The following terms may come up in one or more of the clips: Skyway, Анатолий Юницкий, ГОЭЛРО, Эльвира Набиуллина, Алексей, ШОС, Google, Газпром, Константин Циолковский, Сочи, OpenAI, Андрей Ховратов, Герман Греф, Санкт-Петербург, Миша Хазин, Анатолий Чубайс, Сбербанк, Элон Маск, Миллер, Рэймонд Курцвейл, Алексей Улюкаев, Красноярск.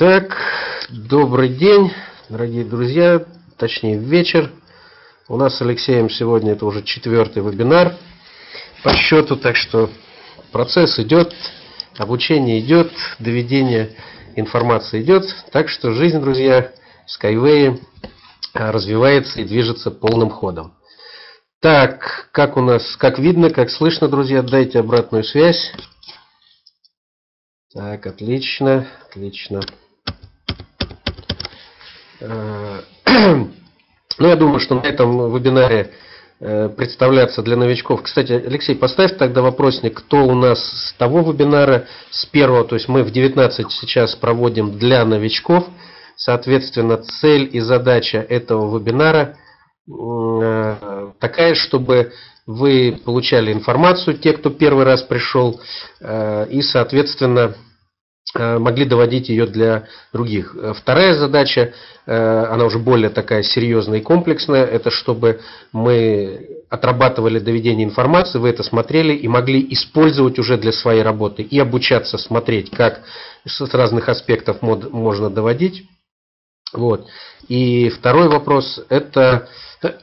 Так, добрый день, дорогие друзья, точнее вечер. У нас с Алексеем сегодня это уже 4-й вебинар по счету, так что процесс идет, обучение идет, доведение информации идет. Так что жизнь, друзья, Skyway развивается и движется полным ходом. Так, как у нас, как видно, как слышно, друзья, дайте обратную связь. Так, отлично, отлично. Ну, я думаю, что на этом вебинаре представляться для новичков. Кстати, Алексей, поставь тогда вопросник, кто у нас с того вебинара, с первого, то есть мы в 19 сейчас проводим для новичков. Соответственно, цель и задача этого вебинара такая, чтобы вы получали информацию, те, кто первый раз пришел, и, соответственно, могли доводить ее для других. Вторая задача, она уже более такая серьезная и комплексная, это чтобы мы отрабатывали доведение информации, вы это смотрели и могли использовать уже для своей работы и обучаться смотреть, как с разных аспектов можно доводить. Вот. И второй вопрос – это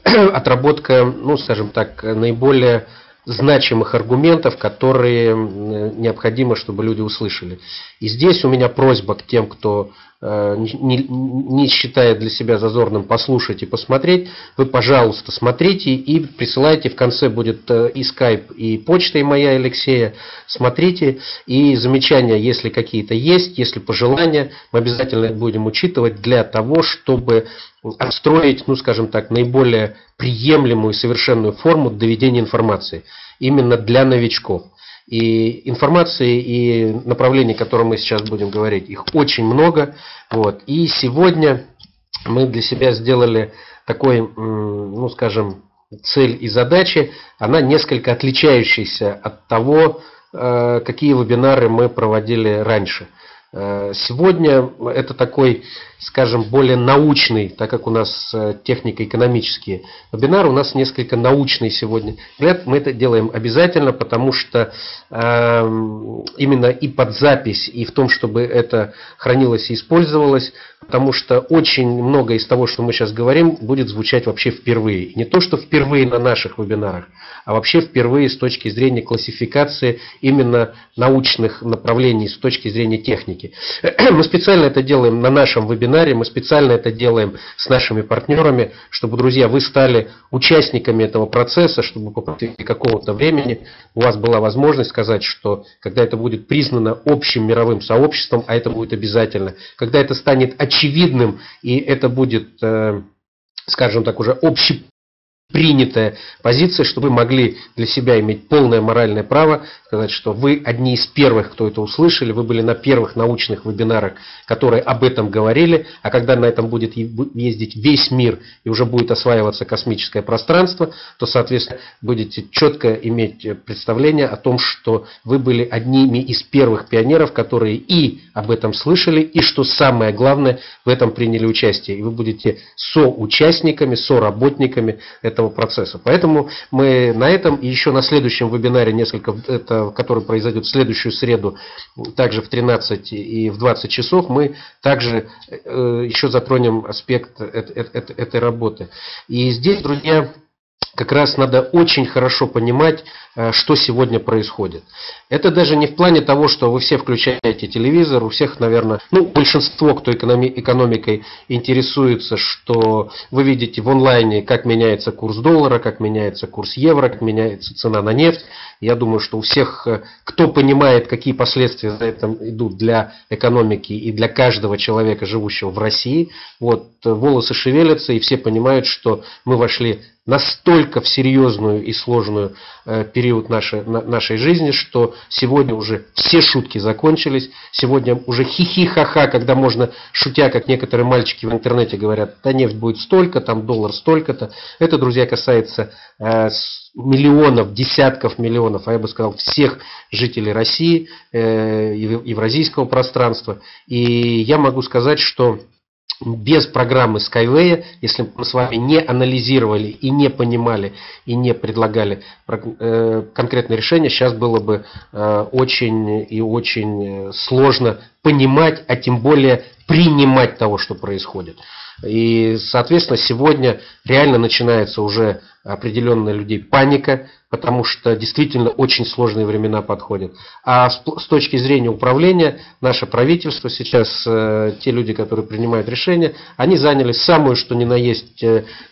отработка, ну, скажем так, наиболее значимых аргументов, которые необходимо, чтобы люди услышали. И здесь у меня просьба к тем, кто не считает для себя зазорным послушать и посмотреть. Вы, пожалуйста, смотрите и присылайте. В конце будет и скайп, и почта, и моя, и Алексея. Смотрите. И замечания, если какие-то есть, если пожелания, мы обязательно будем учитывать для того, чтобы отстроить, ну, скажем так, наиболее приемлемую и совершенную форму доведения информации именно для новичков. И информации, и направлений, о которых мы сейчас будем говорить, их очень много. Вот. И сегодня мы для себя сделали такой, ну, скажем, цель и задачи, она несколько отличающаяся от того, какие вебинары мы проводили раньше. Сегодня это такой, скажем, более научный, так как у нас технико-экономические вебинары, у нас несколько научный сегодня. Мы это делаем обязательно, потому что именно и под запись, и в том, чтобы это хранилось и использовалось, потому что очень много из того, что мы сейчас говорим, будет звучать вообще впервые. Не то, что впервые на наших вебинарах, а вообще впервые с точки зрения классификации именно научных направлений, с точки зрения техники. Мы специально это делаем на нашем вебинаре, мы специально это делаем с нашими партнерами, чтобы, друзья, вы стали участниками этого процесса, чтобы по протяжении какого-то времени у вас была возможность сказать, что когда это будет признано общим мировым сообществом, а это будет обязательно, когда это станет очевидным и это будет, скажем так, уже общепринятым, принятая позиция, чтобы вы могли для себя иметь полное моральное право сказать, что вы одни из первых, кто это услышали, вы были на первых научных вебинарах, которые об этом говорили, а когда на этом будет ездить весь мир и уже будет осваиваться космическое пространство, то, соответственно, будете четко иметь представление о том, что вы были одними из первых пионеров, которые и об этом слышали, и, что самое главное, в этом приняли участие. И вы будете соучастниками, соработниками этого процесса. Поэтому мы на этом и еще на следующем вебинаре, который произойдет в следующую среду, также в 13 и в 20 часов, мы также еще затронем аспект этой работы. И здесь, друзья, как раз надо очень хорошо понимать, что сегодня происходит. Это даже не в плане того, что вы все включаете телевизор, у всех, наверное, ну, большинство, кто экономикой интересуется, что вы видите в онлайне, как меняется курс доллара, как меняется курс евро, как меняется цена на нефть. Я думаю, что у всех, кто понимает, какие последствия за этим идут для экономики и для каждого человека, живущего в России, вот, волосы шевелятся, и все понимают, что мы вошли настолько в серьезную и сложную период нашей жизни, что сегодня уже все шутки закончились, сегодня уже хихи-ха-ха, когда можно, шутя, как некоторые мальчики в интернете говорят, да нефть будет столько, там доллар столько-то. Это, друзья, касается миллионов, десятков миллионов, а я бы сказал, всех жителей России, евразийского пространства. И я могу сказать, что без программы Skyway, если бы мы с вами не анализировали и не понимали, и не предлагали конкретное решение, сейчас было бы очень и очень сложно понимать, а тем более принимать того, что происходит. И, соответственно, сегодня реально начинается уже определенная людей паника, потому что действительно очень сложные времена подходят. А с точки зрения управления, наше правительство сейчас, те люди, которые принимают решения, они заняли самую, что ни на есть,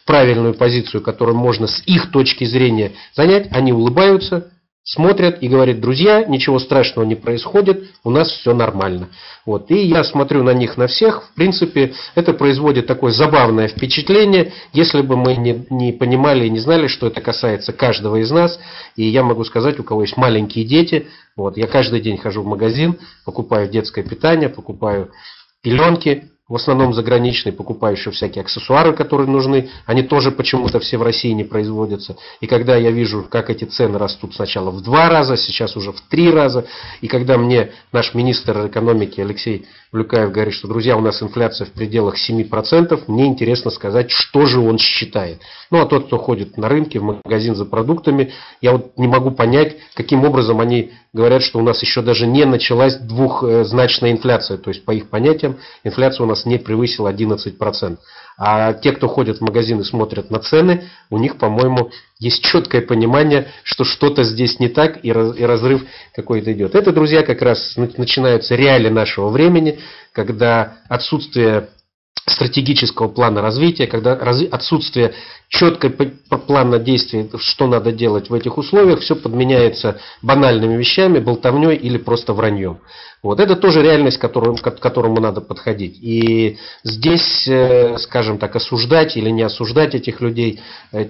правильную позицию, которую можно с их точки зрения занять. Они улыбаются, смотрят и говорят: друзья, ничего страшного не происходит, у нас все нормально. Вот. И я смотрю на них, на всех. В принципе, это производит такое забавное впечатление, если бы мы не понимали и не знали, что это касается каждого из нас. И я могу сказать, у кого есть маленькие дети, вот, я каждый день хожу в магазин, покупаю детское питание, покупаю пеленки, в основном заграничные, покупаю еще всякие аксессуары, которые нужны. Они тоже почему-то все в России не производятся. И когда я вижу, как эти цены растут сначала в 2 раза, сейчас уже в 3 раза. И когда мне наш министр экономики Алексей Улюкаев говорит, что, друзья, у нас инфляция в пределах 7%, мне интересно сказать, что же он считает. Ну, а тот, кто ходит на рынке, в магазин за продуктами, я вот не могу понять, каким образом они говорят, что у нас еще даже не началась двухзначная инфляция. То есть, по их понятиям, инфляция у нас не превысил 11%. А те, кто ходят в магазин и смотрят на цены, у них, по-моему, есть четкое понимание, что что-то здесь не так, и разрыв какой-то идет. Это, друзья, как раз начинаются реалии нашего времени, когда отсутствие стратегического плана развития, когда отсутствие четкого плана действий, что надо делать в этих условиях, все подменяется банальными вещами, болтовней или просто враньем. Вот. Это тоже реальность, к которому надо подходить. И здесь, скажем так, осуждать или не осуждать этих людей,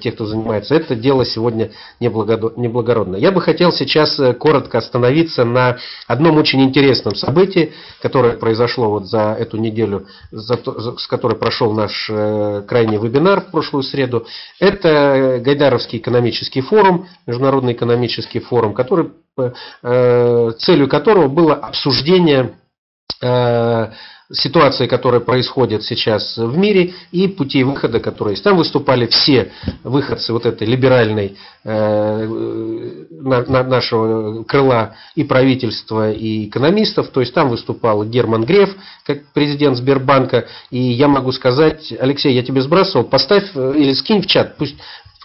тех, кто занимается, это дело сегодня неблагородно. Я бы хотел сейчас коротко остановиться на одном очень интересном событии, которое произошло вот за эту неделю, с которой прошел наш крайний вебинар в прошлую среду. Это Гайдаровский экономический форум, международный экономический форум, который, целью которого было обсуждение ситуации, которая происходит сейчас в мире, и пути выхода, которые есть. Там выступали все выходцы вот этой либеральной нашего крыла и правительства, и экономистов. То есть там выступал Герман Греф, как президент Сбербанка. И я могу сказать, Алексей, я тебе сбрасывал, поставь или скинь в чат, пусть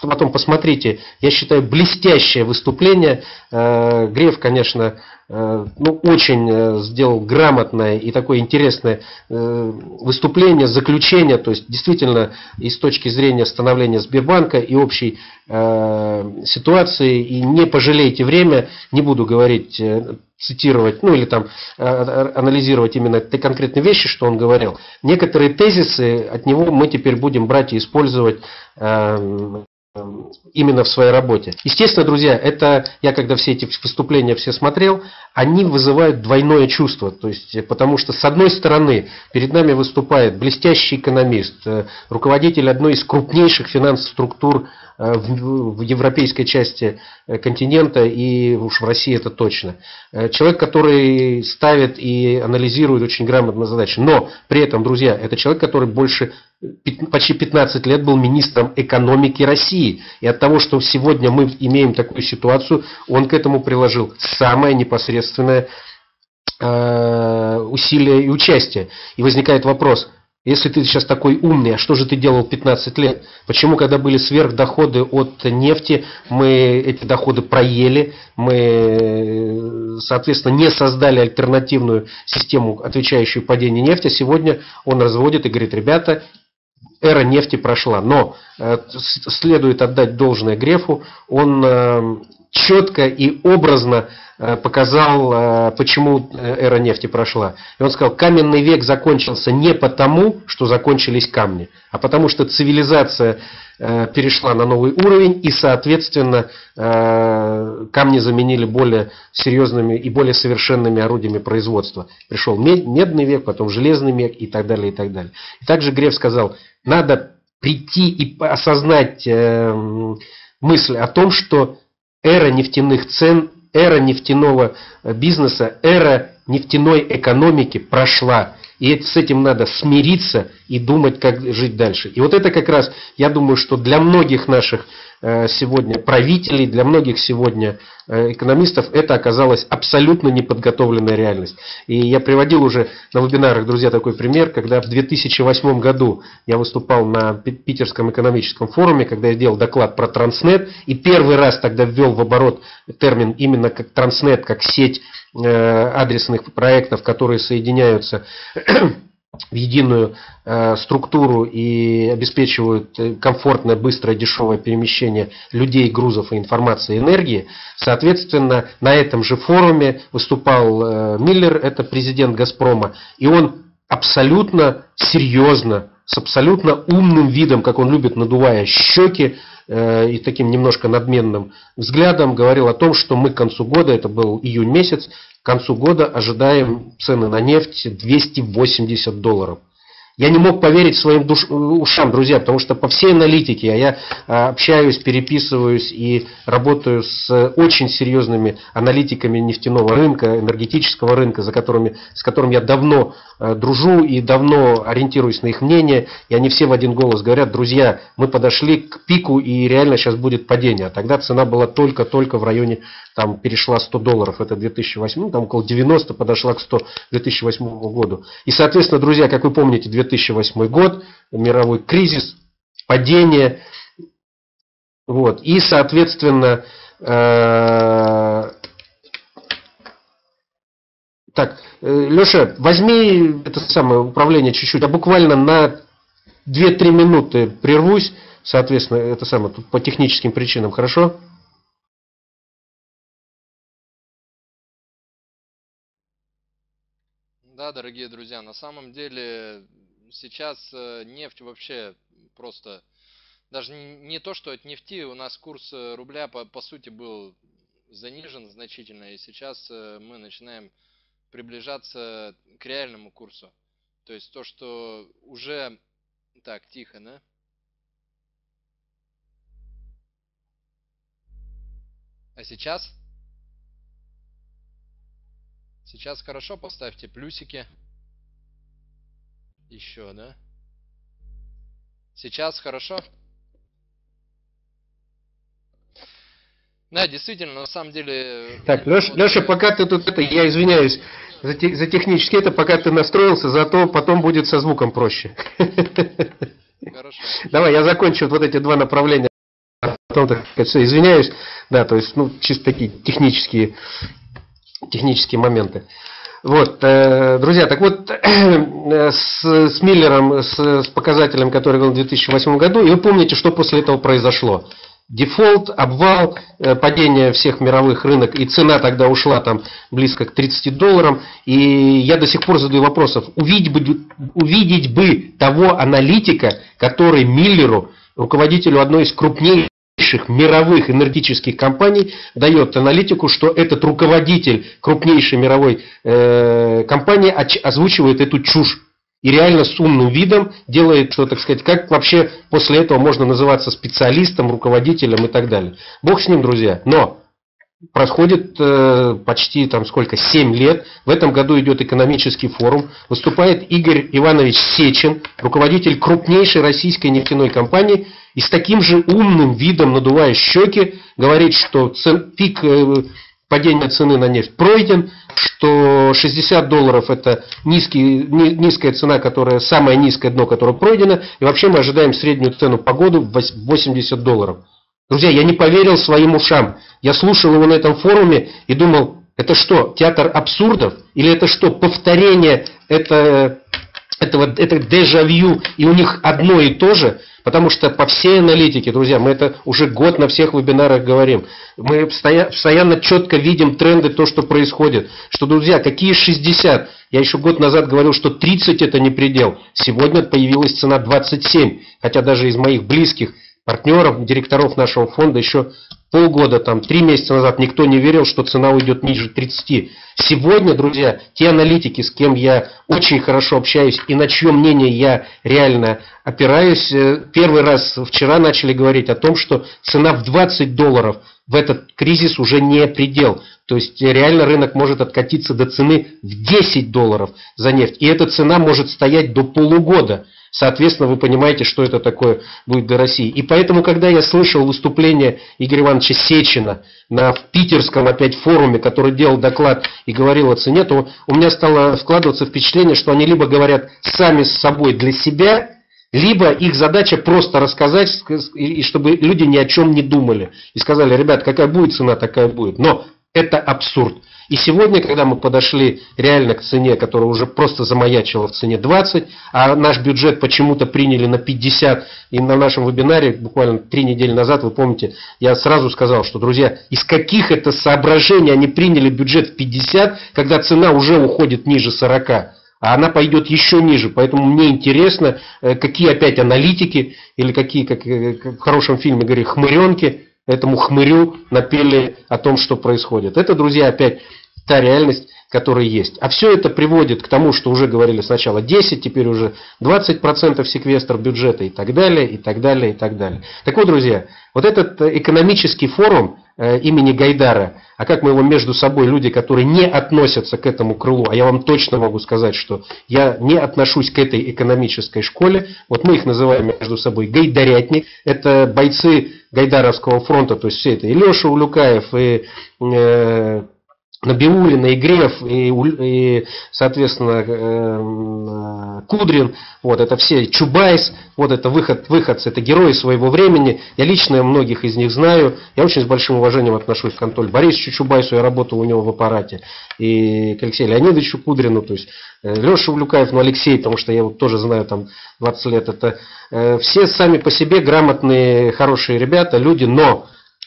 потом посмотрите. Я считаю, блестящее выступление. Греф, конечно, ну, очень сделал грамотное и такое интересное выступление, заключение. То есть, действительно, и с точки зрения становления Сбербанка и общей ситуации, и не пожалейте время, не буду говорить, цитировать, ну или там анализировать именно те конкретные вещи, что он говорил. Некоторые тезисы от него мы теперь будем брать и использовать именно в своей работе. Естественно, друзья, это я, когда все эти выступления все смотрел, они вызывают двойное чувство. То есть, потому что, с одной стороны, перед нами выступает блестящий экономист, руководитель одной из крупнейших финансовых структур в европейской части континента, и уж в России это точно. Человек, который ставит и анализирует очень грамотно задачи. Но при этом, друзья, это человек, который почти 15 лет был министром экономики России. И от того, что сегодня мы имеем такую ситуацию, он к этому приложил самое непосредственное усилие и участие. И возникает вопрос: если ты сейчас такой умный, а что же ты делал 15 лет? Почему, когда были сверхдоходы от нефти, мы эти доходы проели, мы, соответственно, не создали альтернативную систему, отвечающую падению нефти? Сегодня он разводит и говорит: ребята, эра нефти прошла. Но следует отдать должное Грефу, он четко и образно показал, почему эра нефти прошла. И он сказал: каменный век закончился не потому, что закончились камни, а потому что цивилизация перешла на новый уровень, и, соответственно, камни заменили более серьезными и более совершенными орудиями производства. Пришел медный век, потом железный век, и так далее, и так далее. И также Греф сказал: надо прийти и осознать мысль о том, что эра нефтяных цен, эра нефтяного бизнеса, эра нефтяной экономики прошла. И с этим надо смириться и думать, как жить дальше. И вот это как раз, я думаю, что для многих наших сегодня правителей, для многих сегодня экономистов, это оказалась абсолютно неподготовленная реальность. И я приводил уже на вебинарах, друзья, такой пример, когда в 2008 году я выступал на Питерском экономическом форуме, когда я делал доклад про Transnet, и первый раз тогда ввел в оборот термин именно как Transnet, как сеть адресных проектов, которые соединяются в единую структуру и обеспечивают комфортное, быстрое, дешевое перемещение людей, грузов, и информации, и энергии. Соответственно, на этом же форуме выступал Миллер, это президент «Газпрома», и он абсолютно серьезно, с абсолютно умным видом, как он любит, надувая щеки, и таким немножко надменным взглядом говорил о том, что мы к концу года, это был июнь месяц, к концу года ожидаем цены на нефть $280. Я не мог поверить своим ушам, друзья, потому что по всей аналитике, а я общаюсь, переписываюсь и работаю с очень серьезными аналитиками нефтяного рынка, энергетического рынка, с которым я давно дружу и давно ориентируюсь на их мнение, и они все в один голос говорят: друзья, мы подошли к пику и реально сейчас будет падение. А тогда цена была только-только в районе, там перешла $100, это 2008, ну, там около 90 подошла к 100 к 2008 году. И, соответственно, друзья, как вы помните, 2008 год, мировой кризис, падение. Вот. И, соответственно, Леша, возьми это самое управление чуть-чуть, я буквально на 2-3 минуты прервусь, соответственно, это самое тут по техническим причинам, хорошо? Да, дорогие друзья, на самом деле сейчас нефть вообще просто, даже не то, что от нефти, у нас курс рубля по сути был занижен значительно, и сейчас мы начинаем приближаться к реальному курсу. То есть то, что уже... Так, тихо, да? А сейчас? Сейчас хорошо, поставьте плюсики. Еще, да? Сейчас хорошо? Да, действительно, на самом деле... Так, Леша, вот... Леша, пока ты тут, это, я извиняюсь за технически, это пока ты настроился, зато потом будет со звуком проще. Хорошо. Давай, я закончу вот эти два направления. Потом, так сказать, извиняюсь. Да, то есть, ну, чисто такие технические моменты. Вот, друзья, так вот, с Миллером, с показателем, который был в 2008 году, и вы помните, что после этого произошло. Дефолт, обвал, падение всех мировых рынок, и цена тогда ушла там близко к $30. И я до сих пор задаю вопросов, увидеть бы того аналитика, который Миллеру, руководителю одной из крупнейших мировых энергетических компаний, дает аналитику, что этот руководитель крупнейшей мировой компании озвучивает эту чушь. И реально с умным видом делает, что, так сказать, как вообще после этого можно называться специалистом, руководителем и так далее. Бог с ним, друзья. Но проходит почти там сколько, 7 лет. В этом году идет экономический форум. Выступает Игорь Иванович Сечин, руководитель крупнейшей российской нефтяной компании, и с таким же умным видом, надувая щеки, говорит, что пик... падение цены на нефть пройден, что $60 это низкая цена, которая самое низкое дно, которое пройдено, и вообще мы ожидаем среднюю цену по году $80. Друзья, я не поверил своим ушам. Я слушал его на этом форуме и думал, это что, театр абсурдов? Или это что, повторение этого дежавю, и у них одно и то же? Потому что по всей аналитике, друзья, мы это уже год на всех вебинарах говорим. Мы постоянно четко видим тренды, то, что происходит. Что, друзья, какие 60? Я еще год назад говорил, что 30 это не предел. Сегодня появилась цена 27. Хотя даже из моих близких партнеров, директоров нашего фонда еще полгода, там, 3 месяца назад никто не верил, что цена уйдет ниже 30. Сегодня, друзья, те аналитики, с кем я очень хорошо общаюсь и на чье мнение я реально опираюсь, первый раз вчера начали говорить о том, что цена в $20 в этот кризис уже не предел. То есть реально рынок может откатиться до цены в $10 за нефть. И эта цена может стоять до полугода. Соответственно, вы понимаете, что это такое будет для России. И поэтому, когда я слышал выступление Игоря Ивановича Сечина на питерском опять форуме, который делал доклад и говорил о цене, то у меня стало складываться впечатление, что они либо говорят сами с собой для себя, либо их задача просто рассказать, и чтобы люди ни о чем не думали. И сказали, ребят, какая будет цена, такая будет. Но это абсурд. И сегодня, когда мы подошли реально к цене, которая уже просто замаячила в цене 20, а наш бюджет почему-то приняли на 50, и на нашем вебинаре буквально 3 недели назад, вы помните, я сразу сказал, что, друзья, из каких это соображений они приняли бюджет в 50, когда цена уже уходит ниже 40, а она пойдет еще ниже. Поэтому мне интересно, какие опять аналитики, или какие, как в хорошем фильме говорили, хмыренки, этому хмырю напели о том, что происходит. Это, друзья, опять та реальность, которая есть. А все это приводит к тому, что уже говорили сначала 10, теперь уже 20% секвестр бюджета и так далее, и так далее, и так далее. Так вот, друзья, вот этот экономический форум имени Гайдара, а как мы его между собой, люди, которые не относятся к этому крылу, а я вам точно могу сказать, что я не отношусь к этой экономической школе, вот мы их называем между собой гайдарятник, это бойцы Гайдаровского фронта, то есть все это, и Леша Улюкаев, и Набиуллина, и Греф, и соответственно, Кудрин, вот это все, Чубайс, вот это выходцы, это герои своего времени. Я лично многих из них знаю. Я очень с большим уважением отношусь к Анатолию Борисовичу Чубайсу, я работал у него в аппарате, и к Алексею Леонидовичу Кудрину, то есть Леша Улюкаев, но Алексей, потому что я его тоже знаю там 20 лет. Это все сами по себе грамотные, хорошие ребята, люди, но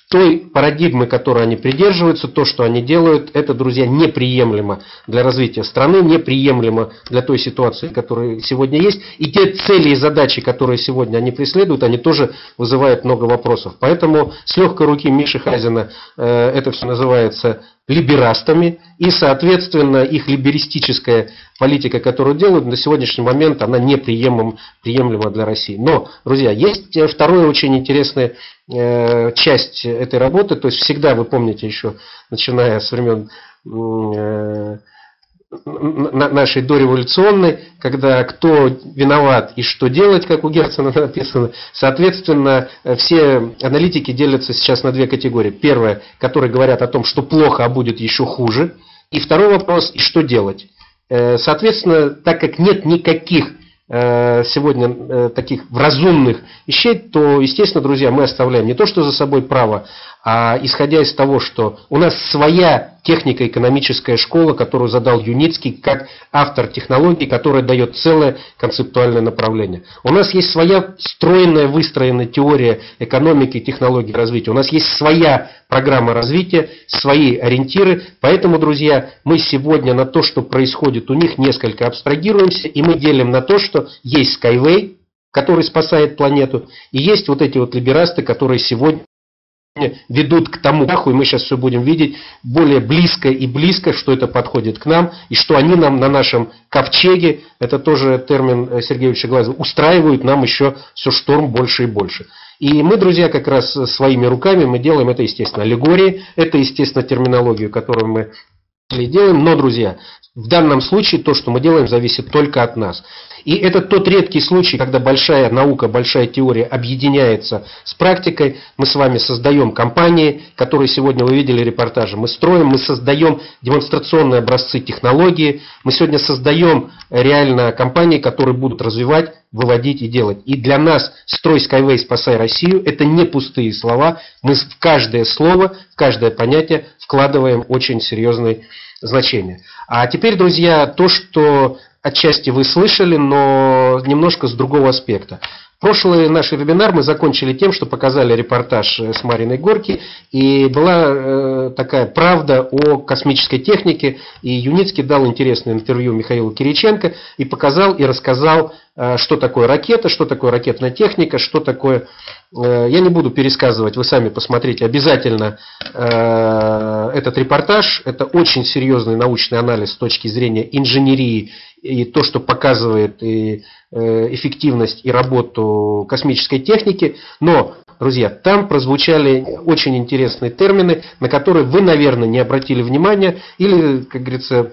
той парадигмы, которой они придерживаются, то, что они делают, это, друзья, неприемлемо для развития страны, неприемлемо для той ситуации, которая сегодня есть. И те цели и задачи, которые сегодня они преследуют, они тоже вызывают много вопросов. Поэтому с легкой руки Миши Хазина это все называется либерастами, и, соответственно, их либеристическая политика, которую делают, на сегодняшний момент она неприемлема для России. Но, друзья, есть вторая очень интересная часть этой работы, то есть всегда, вы помните еще, начиная с времен нашей дореволюционной, когда кто виноват и что делать, как у Герцена написано. Соответственно, все аналитики делятся сейчас на 2 категории. Первая, которые говорят о том, что плохо, а будет еще хуже. И второй вопрос, и что делать. Соответственно, так как нет никаких сегодня таких разумных вещей, то, естественно, друзья, мы оставляем не то, что за собой право, а исходя из того, что у нас своя технико-экономическая школа, которую задал Юницкий как автор технологии, которая дает целое концептуальное направление. У нас есть своя выстроенная теория экономики и технологий развития. У нас есть своя программа развития, свои ориентиры. Поэтому, друзья, мы сегодня на то, что происходит у них, несколько абстрагируемся, и мы делим на то, что есть Skyway, который спасает планету, и есть вот эти вот либерасты, которые сегодня ведут к тому, и мы сейчас все будем видеть более близко и близко, что это подходит к нам, и что они нам на нашем ковчеге, это тоже термин Сергеевича Глазова, устраивают нам еще все шторм больше и больше. И мы, друзья, как раз своими руками мы делаем это, естественно, аллегории, это, естественно, терминологию, которую мы делаем, но, друзья, в данном случае то, что мы делаем, зависит только от нас. И это тот редкий случай, когда большая наука, большая теория объединяется с практикой. Мы с вами создаем компании, которые сегодня вы видели репортажи. Мы строим, мы создаем демонстрационные образцы технологии. Мы сегодня создаем реально компании, которые будут развивать, выводить и делать. И для нас «Строй Skyway, спасай Россию» – это не пустые слова. Мы в каждое слово, в каждое понятие вкладываем очень серьезные значения. А теперь, друзья, то, что отчасти вы слышали, но немножко с другого аспекта. Прошлый наш вебинар мы закончили тем, что показали репортаж с Мариной Горки, и была такая правда о космической технике, и Юницкий дал интересное интервью Михаилу Кириченко и показал и рассказал, что такое ракета, что такое ракетная техника, что такое... Я не буду пересказывать, вы сами посмотрите обязательно этот репортаж. Это очень серьезный научный анализ с точки зрения инженерии, и то, что показывает и эффективность и работу космической техники. Но, друзья, там прозвучали очень интересные термины, на которые вы, наверное, не обратили внимания или, как говорится,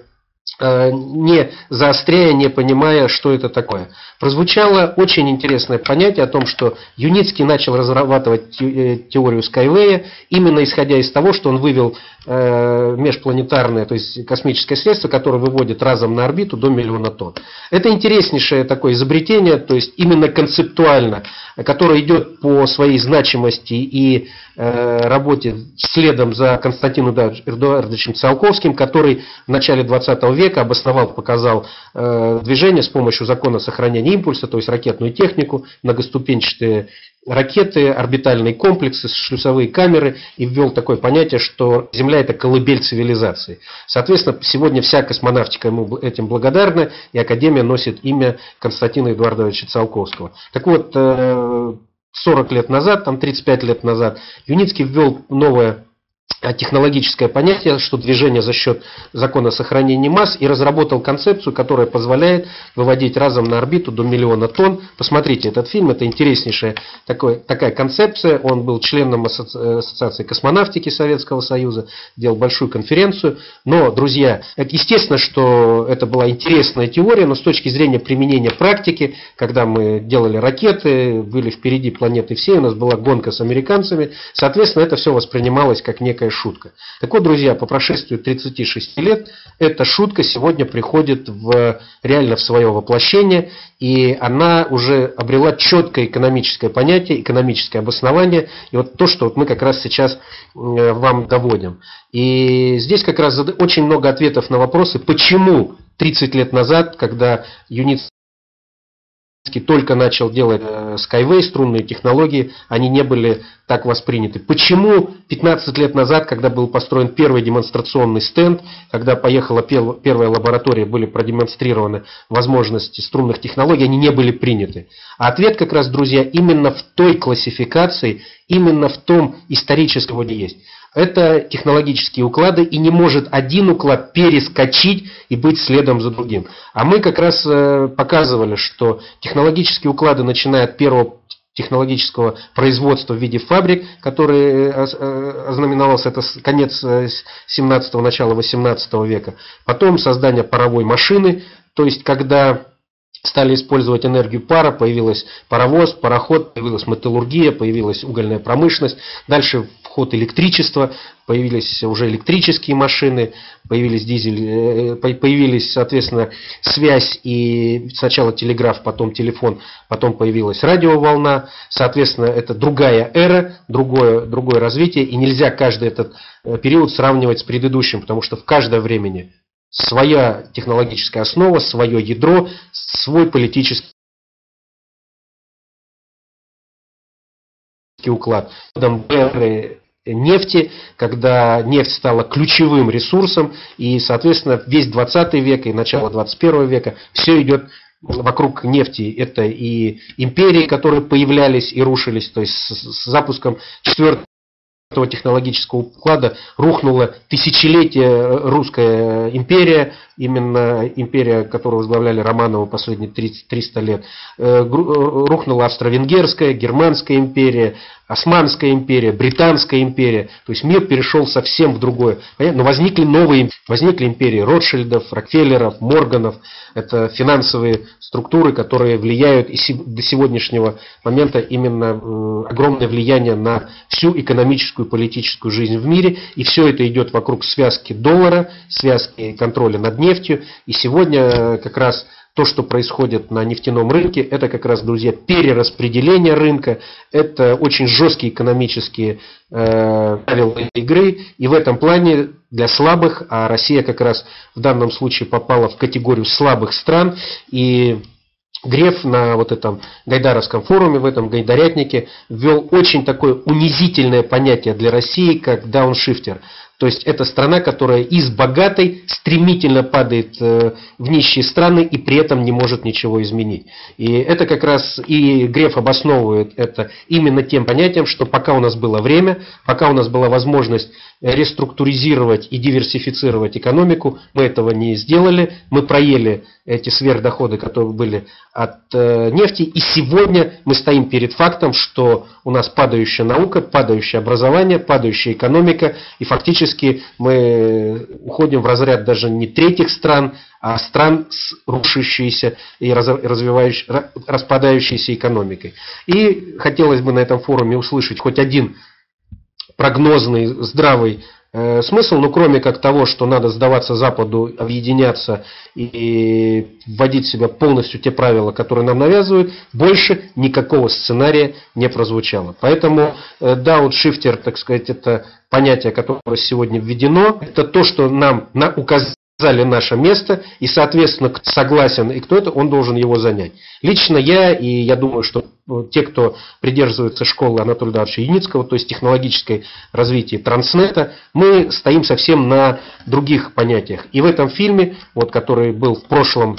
не заостряя, не понимая, что это такое. Прозвучало очень интересное понятие о том, что Юницкий начал разрабатывать теорию Skyway именно исходя из того, что он вывел межпланетарное, то есть космическое средство, которое выводит разом на орбиту до 1 000 000 тонн. Это интереснейшее такое изобретение, то есть именно концептуально, которое идет по своей значимости и работе следом за Константином Эдуардовичем Циолковским, который в начале 20 века обосновал, показал движение с помощью закона сохранения импульса, то есть ракетную технику, многоступенчатые ракеты, орбитальные комплексы, шлюзовые камеры, и ввел такое понятие, что Земля – это колыбель цивилизации. Соответственно, сегодня вся космонавтика ему этим благодарна, и Академия носит имя Константина Эдуардовича Циолковского. Так вот, 40 лет назад, там 35 лет назад, Юницкий ввел новое технологическое понятие, что движение за счет закона сохранения масс, и разработал концепцию, которая позволяет выводить разом на орбиту до 1 000 000 тонн. Посмотрите этот фильм, это интереснейшая такая концепция. Он был членом Ассоциации космонавтики Советского Союза, делал большую конференцию. Но, друзья, естественно, что это была интересная теория, но с точки зрения применения практики, когда мы делали ракеты, были впереди планеты всей, у нас была гонка с американцами, соответственно, это все воспринималось как некое шутка. Так вот, друзья, по прошествии 36 лет эта шутка сегодня приходит реально в свое воплощение, и она уже обрела четкое экономическое понятие, экономическое обоснование, и вот то, что мы как раз сейчас вам доводим. И здесь как раз очень много ответов на вопросы, почему 30 лет назад, когда Юницкий только начал делать Skyway, струнные технологии, они не были так восприняты. Почему 15 лет назад, когда был построен первый демонстрационный стенд, когда поехала первая лаборатория, были продемонстрированы возможности струнных технологий, они не были приняты? А ответ как раз, друзья, именно в той классификации, именно в том историческом, что есть. Это технологические уклады, и не может один уклад перескочить и быть следом за другим. А мы как раз показывали, что технологические уклады, начиная от первого технологического производства в виде фабрик, который ознаменовался это конец 17-го, начало 18 века, потом создание паровой машины, то есть когда стали использовать энергию пара, появилась паровоз, пароход, появилась металлургия, появилась угольная промышленность, дальше вход электричества, появились уже электрические машины, появились, соответственно, связь, и сначала телеграф, потом телефон, потом появилась радиоволна, соответственно, это другая эра, другое развитие, и нельзя каждый этот период сравнивать с предыдущим, потому что в каждое время своя технологическая основа, свое ядро, свой политический уклад. Нефти, когда нефть стала ключевым ресурсом, и, соответственно, весь 20 век и начало 21 века все идет вокруг нефти. Это и империи, которые появлялись и рушились, то есть с запуском 4-го технологического уклада рухнула тысячелетие русская империя, именно империя, которую возглавляли Романовы последние 300 лет. Рухнула Австро-Венгерская, Германская империя, Османская империя, Британская империя. То есть мир перешел совсем в другое. Но возникли новые империи. Возникли империи Ротшильдов, Рокфеллеров, Морганов. Это финансовые структуры, которые влияют и до сегодняшнего момента именно огромное влияние на всю экономическую и политическую жизнь в мире. И все это идет вокруг связки доллара, связки контроля над нефтью. И сегодня как раз то, что происходит на нефтяном рынке, это как раз, друзья, перераспределение рынка, это очень жесткие экономические правила игры, и в этом плане для слабых, а Россия как раз в данном случае попала в категорию слабых стран, и Греф на вот этом Гайдаровском форуме, в этом гайдарятнике, ввел очень такое унизительное понятие для России, как дауншифтер. То есть это страна, которая из богатой стремительно падает в нищие страны и при этом не может ничего изменить. И это как раз и Греф обосновывает это именно тем понятием, что пока у нас было время, пока у нас была возможность реструктуризировать и диверсифицировать экономику, мы этого не сделали, мы проели эти сверхдоходы, которые были от нефти, и сегодня мы стоим перед фактом, что у нас падающая наука, падающее образование, падающая экономика, и фактически фактически мы уходим в разряд даже не третьих стран, а стран с рушащейся и распадающейся экономикой. И хотелось бы на этом форуме услышать хоть один прогнозный, здравый смысл, но кроме как того, что надо сдаваться Западу, объединяться и вводить в себя полностью те правила, которые нам навязывают, больше никакого сценария не прозвучало. Поэтому дауншифтер, так сказать, это понятие, которое сегодня введено, это то, что нам указали наше место, и, соответственно, кто согласен и кто это, он должен его занять. Лично я, и я думаю, что те, кто придерживается школы Анатолия Юрьевича Юницкого, то есть технологической развития Транснета, мы стоим совсем на других понятиях. И в этом фильме, вот, который был в прошлом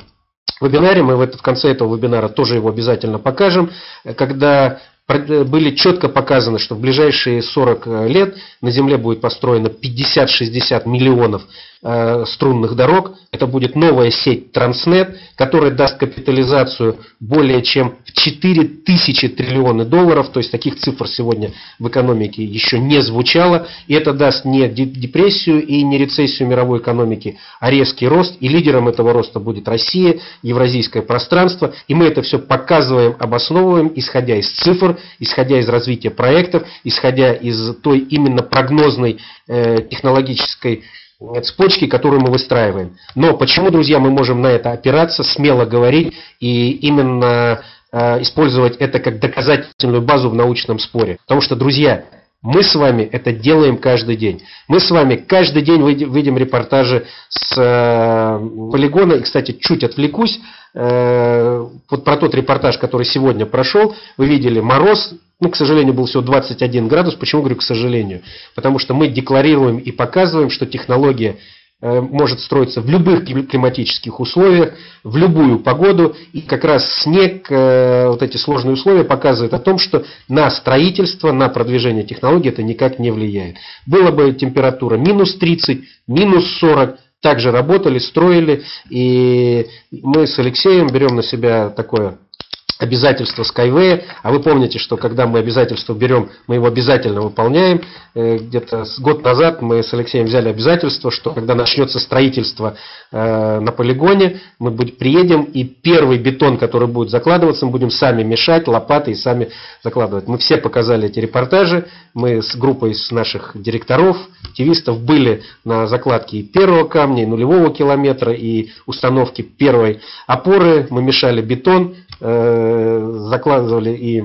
вебинаре, мы в конце этого вебинара тоже его обязательно покажем, когда были четко показаны, что в ближайшие 40 лет на Земле будет построено 50-60 миллионов струнных дорог. Это будет новая сеть Transnet, которая даст капитализацию более чем в 4000 триллиона долларов. То есть таких цифр сегодня в экономике еще не звучало. И это даст не депрессию и не рецессию мировой экономики, а резкий рост. И лидером этого роста будет Россия, евразийское пространство. И мы это все показываем, обосновываем, исходя из цифр, исходя из развития проектов, исходя из той именно прогнозной технологической цепочки, которую мы выстраиваем. Но почему, друзья, мы можем на это опираться, смело говорить и именно использовать это как доказательную базу в научном споре? Потому что, друзья, мы с вами это делаем каждый день. Мы с вами каждый день видим репортажи с полигона. И, кстати, чуть отвлекусь. Вот про тот репортаж, который сегодня прошел, вы видели мороз. Ну, к сожалению, был всего 21 градус. Почему говорю «к сожалению»? Потому что мы декларируем и показываем, что технология может строиться в любых климатических условиях, в любую погоду. И как раз снег, вот эти сложные условия показывают о том, что на строительство, на продвижение технологии это никак не влияет. Была бы температура минус 30, минус 40, также работали, строили. И мы с Алексеем берем на себя такое обязательства Skyway, а вы помните, что когда мы обязательство берем, мы его обязательно выполняем. Где-то год назад мы с Алексеем взяли обязательство, что когда начнется строительство на полигоне, мы приедем и первый бетон, который будет закладываться, мы будем сами мешать, лопаты и сами закладывать. Мы все показали эти репортажи, мы с группой из наших директоров, активистов были на закладке и первого камня, и нулевого километра, и установки первой опоры, мы мешали бетон, закладывали и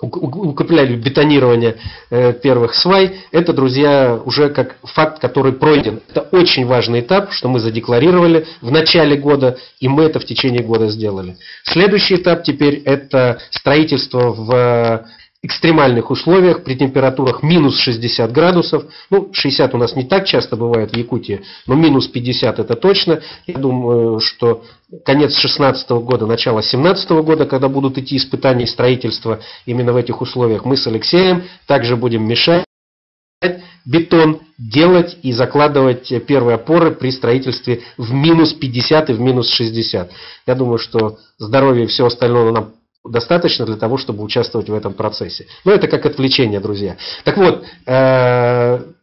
укрепляли бетонирование первых свай. Это, друзья, уже как факт, который пройден. Это очень важный этап, что мы задекларировали в начале года, и мы это в течение года сделали. Следующий этап теперь это строительство в экстремальных условиях, при температурах минус 60 градусов, ну 60 у нас не так часто бывает в Якутии, но минус 50 это точно. Я думаю, что конец 2016 года, начало 2017 года, когда будут идти испытания и строительства именно в этих условиях, мы с Алексеем также будем мешать бетон делать и закладывать первые опоры при строительстве в минус 50 и в минус 60. Я думаю, что здоровье и все остальное нам достаточно для того, чтобы участвовать в этом процессе. Но это как отвлечение, друзья. Так вот,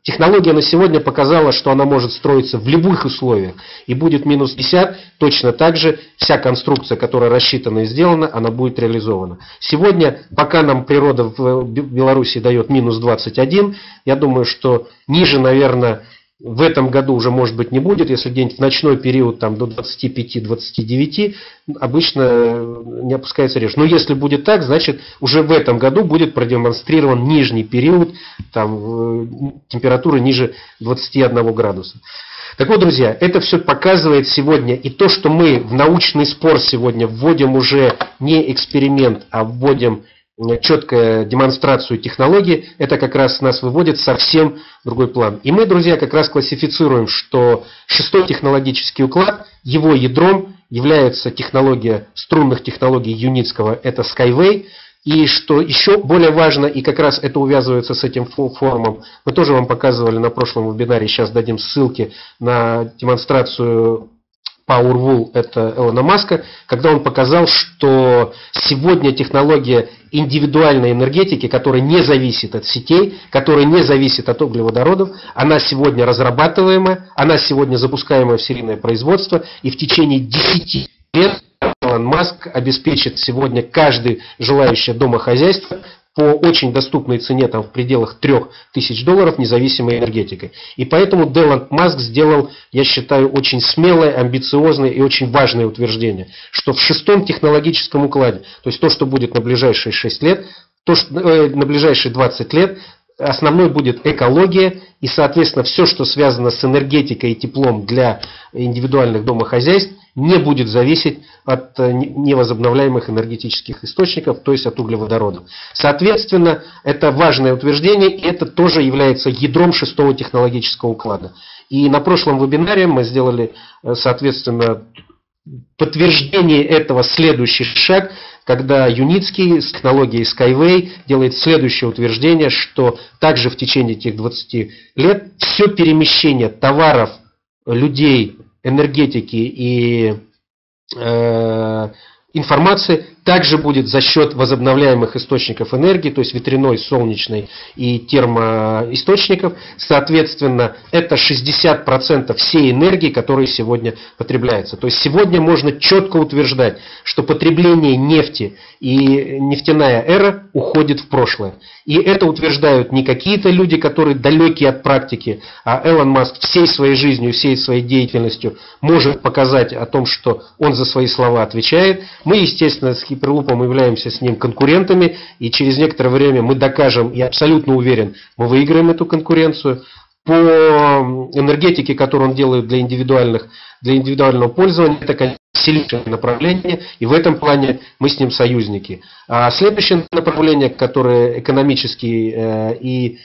технология на сегодня показала, что она может строиться в любых условиях. И будет минус 50, точно так же вся конструкция, которая рассчитана и сделана, она будет реализована. Сегодня, пока нам природа в Беларуси дает минус 21, я думаю, что ниже, наверное, в этом году уже, может быть, не будет, если где-нибудь в ночной период там, до 25-29 обычно не опускается реже. Но если будет так, значит, уже в этом году будет продемонстрирован нижний период там, температуры ниже 21 градуса. Так вот, друзья, это все показывает сегодня, и то, что мы в научный спор сегодня вводим уже не эксперимент, а вводим четкую демонстрацию технологии, это как раз нас выводит совсем другой план. И мы, друзья, как раз классифицируем, что шестой технологический уклад, его ядром является технология струнных технологий Юницкого, это Skyway. И что еще более важно, и как раз это увязывается с этим форумом, мы тоже вам показывали на прошлом вебинаре, сейчас дадим ссылки на демонстрацию PowerWall это Элона Маска, когда он показал, что сегодня технология индивидуальной энергетики, которая не зависит от сетей, которая не зависит от углеводородов, она сегодня разрабатываемая, она сегодня запускаемая в серийное производство, и в течение 10 лет Элон Маск обеспечит сегодня каждый желающий домохозяйство по очень доступной цене, там в пределах $3000, независимой энергетикой. И поэтому Деланд Маск сделал, я считаю, очень смелое, амбициозное и очень важное утверждение, что в 6-м технологическом укладе, то есть то, что будет на ближайшие 6 лет, то, что, на ближайшие 20 лет, основной будет экология и, соответственно, все, что связано с энергетикой и теплом для индивидуальных домохозяйств, не будет зависеть от невозобновляемых энергетических источников, то есть от углеводородов. Соответственно, это важное утверждение, и это тоже является ядром 6-го технологического уклада. И на прошлом вебинаре мы сделали, соответственно, подтверждение этого следующий шаг, когда Юницкий с технологией Skyway делает следующее утверждение, что также в течение этих 20 лет все перемещение товаров, людей, энергетики и информации также будет за счет возобновляемых источников энергии, то есть ветряной, солнечной и термоисточников. Соответственно, это 60% всей энергии, которая сегодня потребляется. То есть сегодня можно четко утверждать, что потребление нефти и нефтяная эра уходит в прошлое. И это утверждают не какие-то люди, которые далекие от практики, а Элон Маск всей своей жизнью, всей своей деятельностью может показать о том, что он за свои слова отвечает. Мы, естественно, с Гиперлупом являемся с ним конкурентами, и через некоторое время мы докажем, я абсолютно уверен, мы выиграем эту конкуренцию. По энергетике, которую он делает для индивидуального пользования, это, конечно, сильное направление, и в этом плане мы с ним союзники. А следующее направление, которое экономически и,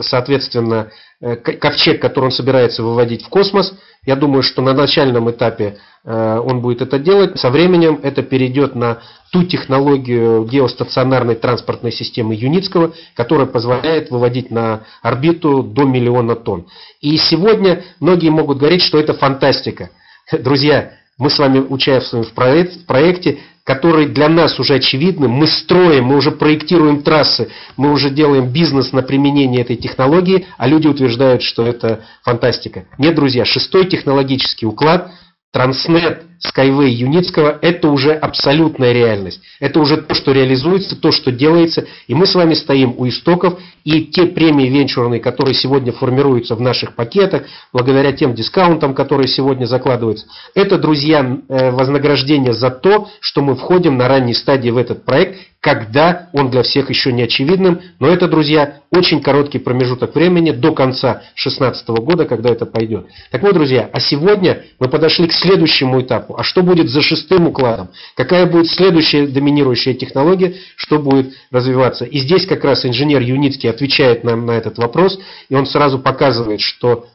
соответственно, ковчег, который он собирается выводить в космос. Я думаю, что на начальном этапе он будет это делать. Со временем это перейдет на ту технологию геостационарной транспортной системы Юницкого, которая позволяет выводить на орбиту до 1 000 000 тонн. И сегодня многие могут говорить, что это фантастика. Друзья, мы с вами участвуем в проекте, которые для нас уже очевидны, мы строим, мы уже проектируем трассы, мы уже делаем бизнес на применение этой технологии, а люди утверждают, что это фантастика. Нет, друзья, 6-й технологический уклад, Transnet, Skyway Юницкого, это уже абсолютная реальность. Это уже то, что реализуется, то, что делается. И мы с вами стоим у истоков, и те премии венчурные, которые сегодня формируются в наших пакетах, благодаря тем дискаунтам, которые сегодня закладываются, это, друзья, вознаграждение за то, что мы входим на ранней стадии в этот проект, когда он для всех еще не очевидным. Но это, друзья, очень короткий промежуток времени до конца 2016 года, когда это пойдет. Так вот, друзья, а сегодня мы подошли к следующему этапу. А что будет за 6-м укладом? Какая будет следующая доминирующая технология? Что будет развиваться? И здесь как раз инженер Юницкий отвечает нам на этот вопрос. И он сразу показывает, что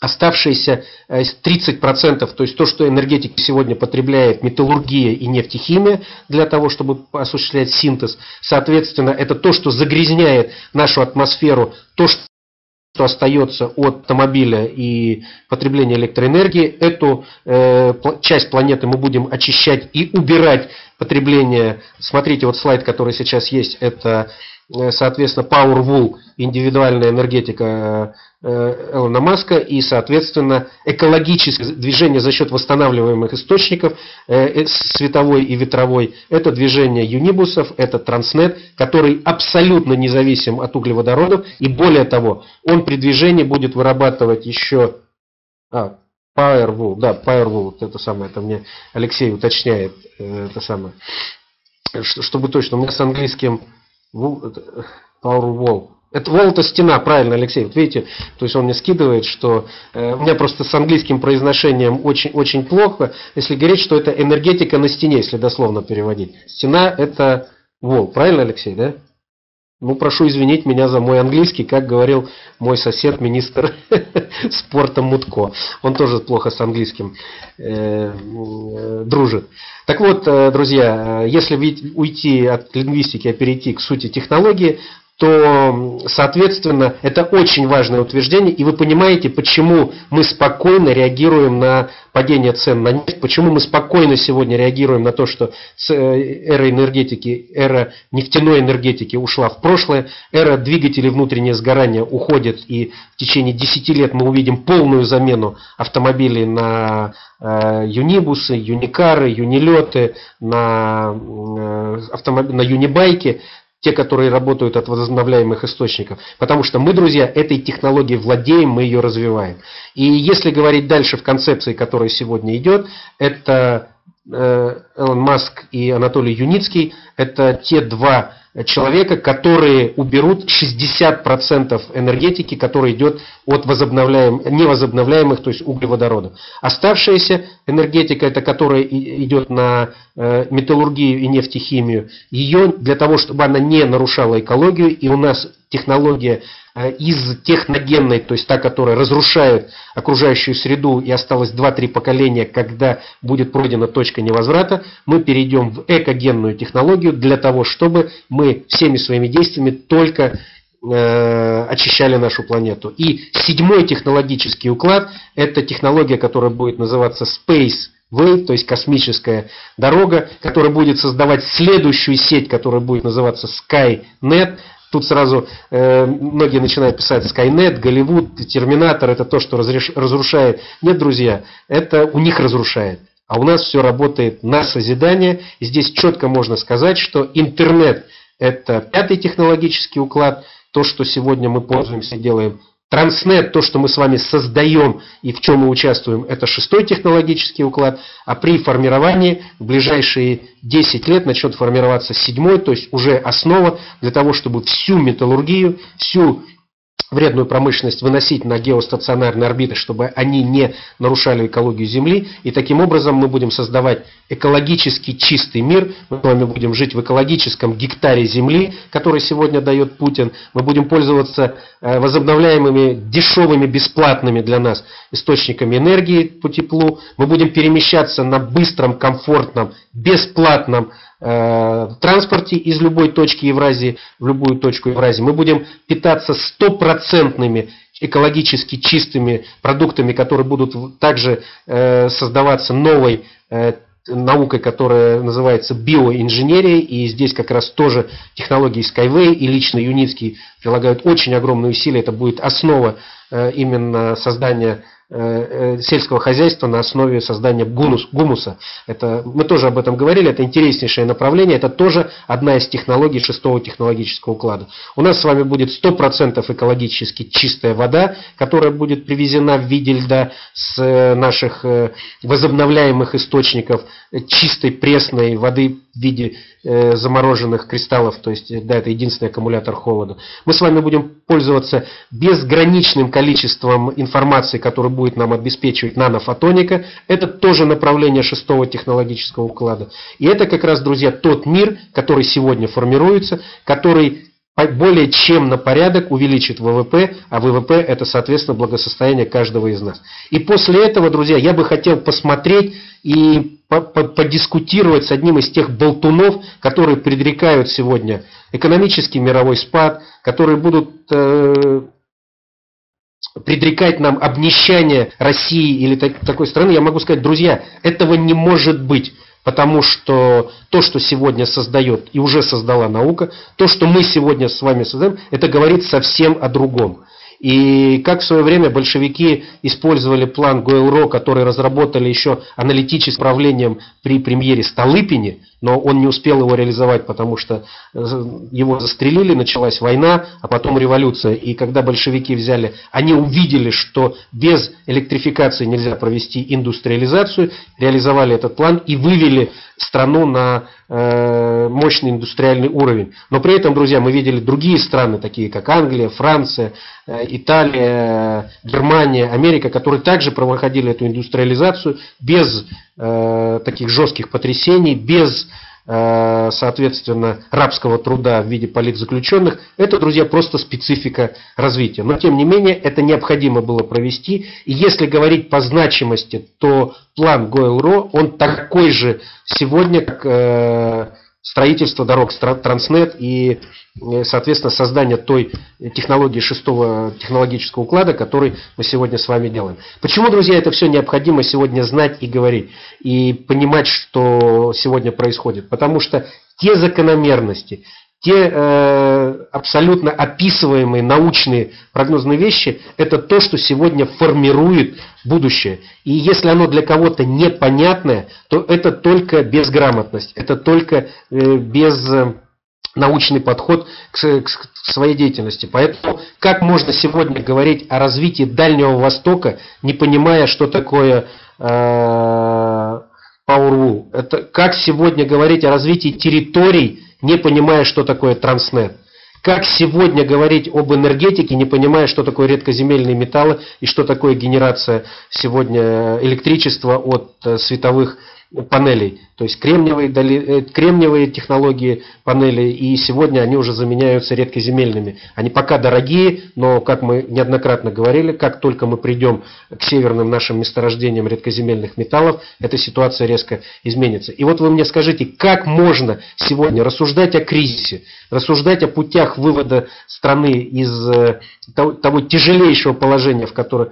оставшиеся 30%, то есть то, что энергетики сегодня потребляет металлургия и нефтехимия для того, чтобы осуществлять синтез, соответственно, это то, что загрязняет нашу атмосферу, то, что остается от автомобиля и потребления электроэнергии, эту часть планеты мы будем очищать и убирать потребление. Смотрите, вот слайд, который сейчас есть, это, соответственно, PowerWall, индивидуальная энергетика Элона Маска, и, соответственно, экологическое движение за счет восстанавливаемых источников, световой и ветровой, это движение юнибусов, это Transnet, который абсолютно независим от углеводородов, и более того, он при движении будет вырабатывать еще PowerWall, да, PowerWall, это самое, это мне Алексей уточняет, это самое, чтобы точно, у меня с английским PowerWall. Это wall, это стена, правильно, Алексей? Вот видите, то есть он мне скидывает, что у меня просто с английским произношением очень плохо, если говорить, что это энергетика на стене, если дословно переводить. Стена это wall, правильно, Алексей, да? Ну, прошу извинить меня за мой английский, как говорил мой сосед, министр спорта Мутко. Он тоже плохо с английским дружит. Так вот, друзья, если уйти от лингвистики, а перейти к сути технологии, то, соответственно, это очень важное утверждение, и вы понимаете, почему мы спокойно реагируем на падение цен на нефть, почему мы спокойно сегодня реагируем на то, что эра энергетики, эра нефтяной энергетики ушла в прошлое, эра двигателей внутреннего сгорания уходит, и в течение 10 лет мы увидим полную замену автомобилей на юнибусы, юникары, юнилеты, на юнибайки, те, которые работают от возобновляемых источников. Потому что мы, друзья, этой технологией владеем, мы ее развиваем. И если говорить дальше в концепции, которая сегодня идет, это Илон Маск и Анатолий Юницкий, это те два человека, которые уберут 60% энергетики, которая идет от невозобновляемых, то есть углеводородов. Оставшаяся энергетика, это которая идет на металлургию и нефтехимию, ее для того, чтобы она не нарушала экологию, и у нас технология из техногенной, то есть та, которая разрушает окружающую среду, и осталось 2-3 поколения, когда будет пройдена точка невозврата, мы перейдем в экогенную технологию для того, чтобы мы всеми своими действиями только очищали нашу планету. И седьмой технологический уклад – это технология, которая будет называться SpaceWay, то есть космическая дорога, которая будет создавать следующую сеть, которая будет называться Skynet. Тут сразу многие начинают писать Skynet, Голливуд, Терминатор, это то, что разрушает. Нет, друзья, это у них разрушает. А у нас все работает на созидание. И здесь четко можно сказать, что интернет – это пятый технологический уклад, то, что сегодня мы пользуемся и делаем. Transnet, то, что мы с вами создаем и в чем мы участвуем, это шестой технологический уклад, а при формировании в ближайшие 10 лет начнет формироваться седьмой, то есть уже основа для того, чтобы всю металлургию, всю вредную промышленность выносить на геостационарные орбиты, чтобы они не нарушали экологию Земли. И таким образом мы будем создавать экологически чистый мир. Мы с вами будем жить в экологическом гектаре Земли, который сегодня дает Путин. Мы будем пользоваться возобновляемыми, дешевыми, бесплатными для нас источниками энергии по теплу. Мы будем перемещаться на быстром, комфортном, бесплатном транспорте из любой точки Евразии в любую точку Евразии. Мы будем питаться 100% экологически чистыми продуктами, которые будут также создаваться новой наукой, которая называется биоинженерия. И здесь как раз тоже технологии Skyway и лично Юницкий прилагают очень огромные усилия. Это будет основа именно создания сельского хозяйства на основе создания гумуса. Это, мы тоже об этом говорили, это интереснейшее направление, это тоже одна из технологий шестого технологического уклада. У нас с вами будет 100% экологически чистая вода, которая будет привезена в виде льда с наших возобновляемых источников, чистой пресной воды в виде замороженных кристаллов, то есть да, это единственный аккумулятор холода. Мы с вами будем пользоваться безграничным количеством информации, которая будет нам обеспечивать нанофотоника. Это тоже направление шестого технологического уклада. И это как раз, друзья, тот мир, который сегодня формируется, который более чем на порядок увеличит ВВП, а ВВП это, соответственно, благосостояние каждого из нас. И после этого, друзья, я бы хотел посмотреть и подискутировать с одним из тех болтунов, которые предрекают сегодня экономический мировой спад, которые будут предрекать нам обнищание России или такой страны. Я могу сказать, друзья, этого не может быть. Потому что то, что сегодня создает и уже создала наука, то, что мы сегодня с вами создаем, это говорит совсем о другом. И как в свое время большевики использовали план ГОЭЛРО, который разработали еще аналитическим правлением при премьере Столыпине, но он не успел его реализовать, потому что его застрелили, началась война, а потом революция. И когда большевики взяли, они увидели, что без электрификации нельзя провести индустриализацию, реализовали этот план и вывели страну на мощный индустриальный уровень. Но при этом, друзья, мы видели другие страны, такие как Англия, Франция, Италия, Германия, Америка, которые также проходили эту индустриализацию без таких жестких потрясений, без, соответственно, рабского труда в виде политзаключенных. Это, друзья, просто специфика развития. Но, тем не менее, это необходимо было провести. И если говорить по значимости, то план ГОЭЛРО, он такой же сегодня, как строительство дорог Transnet и, соответственно, создание той технологии шестого технологического уклада, который мы сегодня с вами делаем. Почему, друзья, это все необходимо сегодня знать и говорить, и понимать, что сегодня происходит? Потому что те закономерности, те абсолютно описываемые научные прогнозные вещи, это то, что сегодня формирует будущее. И если оно для кого-то непонятное, то это только безграмотность, это только научный подход к своей деятельности. Поэтому как можно сегодня говорить о развитии Дальнего Востока, не понимая, что такое PowerWall? Это как сегодня говорить о развитии территорий, не понимая, что такое Transnet? Как сегодня говорить об энергетике, не понимая, что такое редкоземельные металлы и что такое генерация сегодня электричества от световых панелей? То есть кремниевые технологии панелей, и сегодня они уже заменяются редкоземельными. Они пока дорогие, но, как мы неоднократно говорили, как только мы придем к северным нашим месторождениям редкоземельных металлов, эта ситуация резко изменится. И вот вы мне скажите, как можно сегодня рассуждать о кризисе, рассуждать о путях вывода страны из того тяжелейшего положения, в которое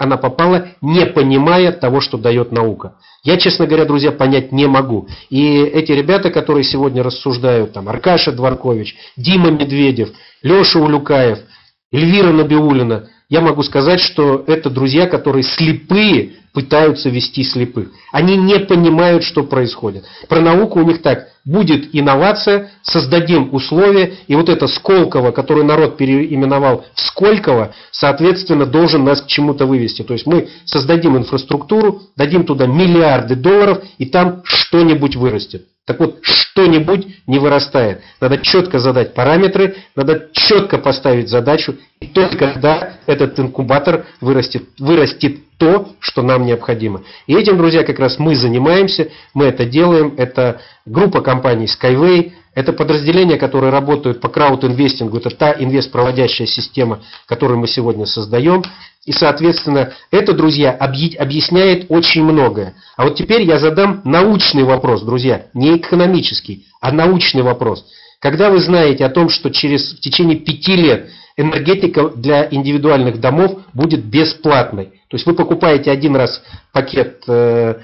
она попала, не понимая того, что дает наука? Я, честно говоря, друзья, понять не могу. И эти ребята, которые сегодня рассуждают, там Аркаша Дворкович, Дима Медведев, Леша Улюкаев, Эльвира Набиуллина, я могу сказать, что это друзья, которые слепые пытаются вести слепых. Они не понимают, что происходит. Про науку у них так: будет инновация, создадим условия, и вот это Сколково, которое народ переименовал в Сколково, соответственно, должен нас к чему-то вывести. То есть мы создадим инфраструктуру, дадим туда миллиарды долларов, и там что-нибудь вырастет. Так вот, что-нибудь не вырастает. Надо четко задать параметры, надо четко поставить задачу, и только тогда этот инкубатор вырастет то, что нам необходимо. И этим, друзья, как раз мы занимаемся, мы это делаем. Это группа компаний Skyway, это подразделения, которые работают по краудинвестингу, это та инвестпроводящая система, которую мы сегодня создаем. И, соответственно, это, друзья, объясняет очень многое. А вот теперь я задам научный вопрос, друзья, не экономический, а научный вопрос. Когда вы знаете о том, что в течение 5 лет энергетика для индивидуальных домов будет бесплатной, то есть вы покупаете один раз пакет PowerWall,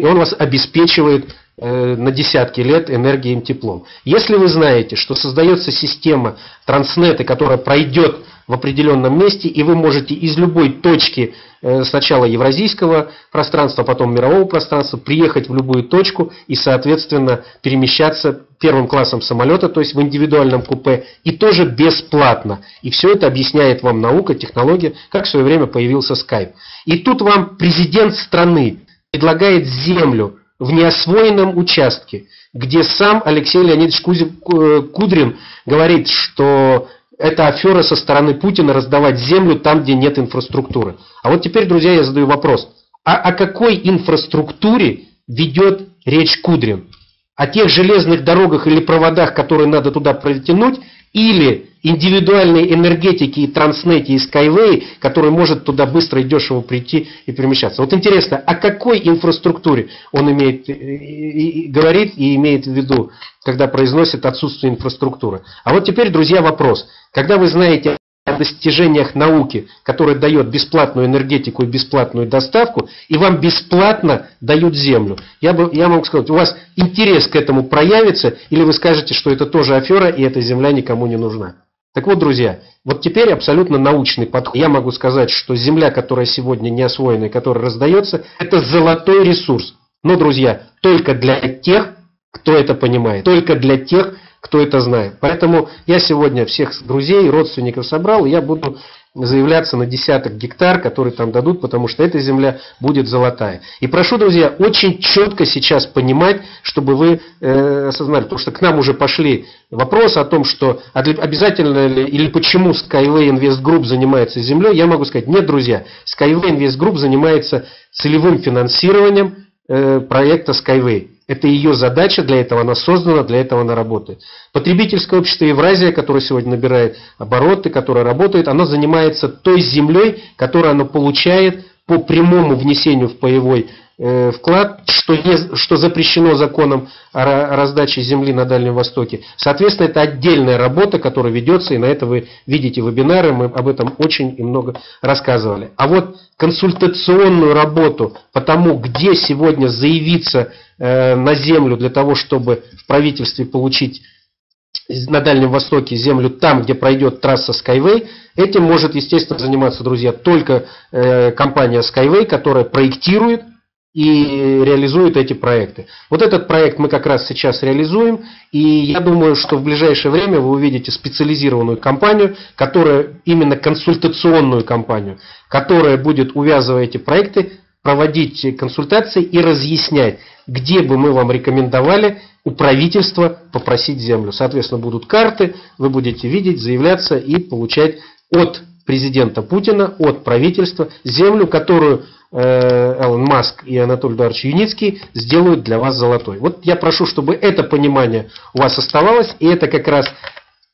и он вас обеспечивает на десятки лет энергией и теплом. Если вы знаете, что создается система Transnet, которая пройдет в определенном месте, и вы можете из любой точки сначала евразийского пространства, потом мирового пространства приехать в любую точку и, соответственно, перемещаться первым классом самолета, то есть в индивидуальном купе, и тоже бесплатно. И все это объясняет вам наука, технология, как в свое время появился Skype. И тут вам президент страны предлагает землю в неосвоенном участке, где сам Алексей Леонидович Кудрин говорит, что это афера со стороны Путина — раздавать землю там, где нет инфраструктуры. А вот теперь, друзья, я задаю вопрос. А о какой инфраструктуре ведет речь Кудрин? О тех железных дорогах или проводах, которые надо туда протянуть, или индивидуальной энергетики и Транснете, и Skyway, который может туда быстро и дешево прийти и перемещаться? Вот интересно, о какой инфраструктуре он говорит и имеет в виду, когда произносит отсутствие инфраструктуры? А вот теперь, друзья, вопрос. Когда вы знаете о достижениях науки, которая дает бесплатную энергетику и бесплатную доставку, и вам бесплатно дают землю, я могу сказать, у вас интерес к этому проявится, или вы скажете, что это тоже афера и эта земля никому не нужна? Так вот, друзья, вот теперь абсолютно научный подход. Я могу сказать, что земля, которая сегодня не освоена и которая раздается, это золотой ресурс. Но, друзья, только для тех, кто это понимает, только для тех, кто это знает. Поэтому я сегодня всех друзей и родственников собрал, и я буду заявляться на десяток гектар, которые там дадут, потому что эта земля будет золотая. И прошу, друзья, очень четко сейчас понимать, чтобы вы осознали, потому что к нам уже пошли вопросы о том, что обязательно ли или почему Skyway Invest Group занимается землей. Я могу сказать: нет, друзья, Skyway Invest Group занимается целевым финансированием проекта Skyway. Это ее задача, для этого она создана, для этого она работает. Потребительское общество Евразия, которое сегодня набирает обороты, которое работает, оно занимается той землей, которую оно получает по прямому внесению в паевой вклад, что запрещено законом о раздаче земли на Дальнем Востоке. Соответственно, это отдельная работа, которая ведется, и на это вы видите вебинары, мы об этом очень и много рассказывали. А вот консультационную работу по тому, где сегодня заявиться на землю для того, чтобы в правительстве получить на Дальнем Востоке землю там, где пройдет трасса Skyway, этим может, естественно, заниматься, друзья, только компания Skyway, которая проектирует и реализует эти проекты. Вот этот проект мы как раз сейчас реализуем, и я думаю, что в ближайшее время вы увидите специализированную компанию, которая именно консультационную компанию, которая будет, увязывая эти проекты, проводить консультации и разъяснять, где бы мы вам рекомендовали у правительства попросить землю. Соответственно, будут карты, вы будете видеть, заявляться и получать от президента Путина, от правительства землю, которую Илон Маск и Анатолий Юницкий сделают для вас золотой. Вот я прошу, чтобы это понимание у вас оставалось, и это как раз,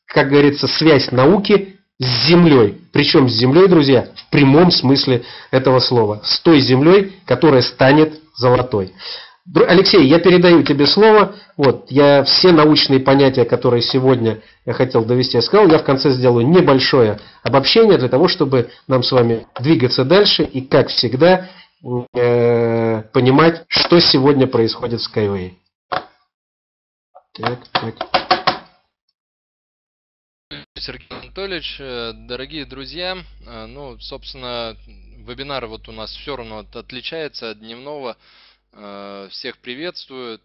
как говорится, связь науки с землей. Причем с землей, друзья, в прямом смысле этого слова. С той землей, которая станет золотой. Алексей, я передаю тебе слово. Вот, я все научные понятия, которые сегодня я хотел довести, я сказал. Я в конце сделаю небольшое обобщение для того, чтобы нам с вами двигаться дальше и, как всегда, понимать, что сегодня происходит в Skyway. Сергей Анатольевич, дорогие друзья, ну, собственно, вебинар вот у нас все равно отличается от дневного. Всех приветствую,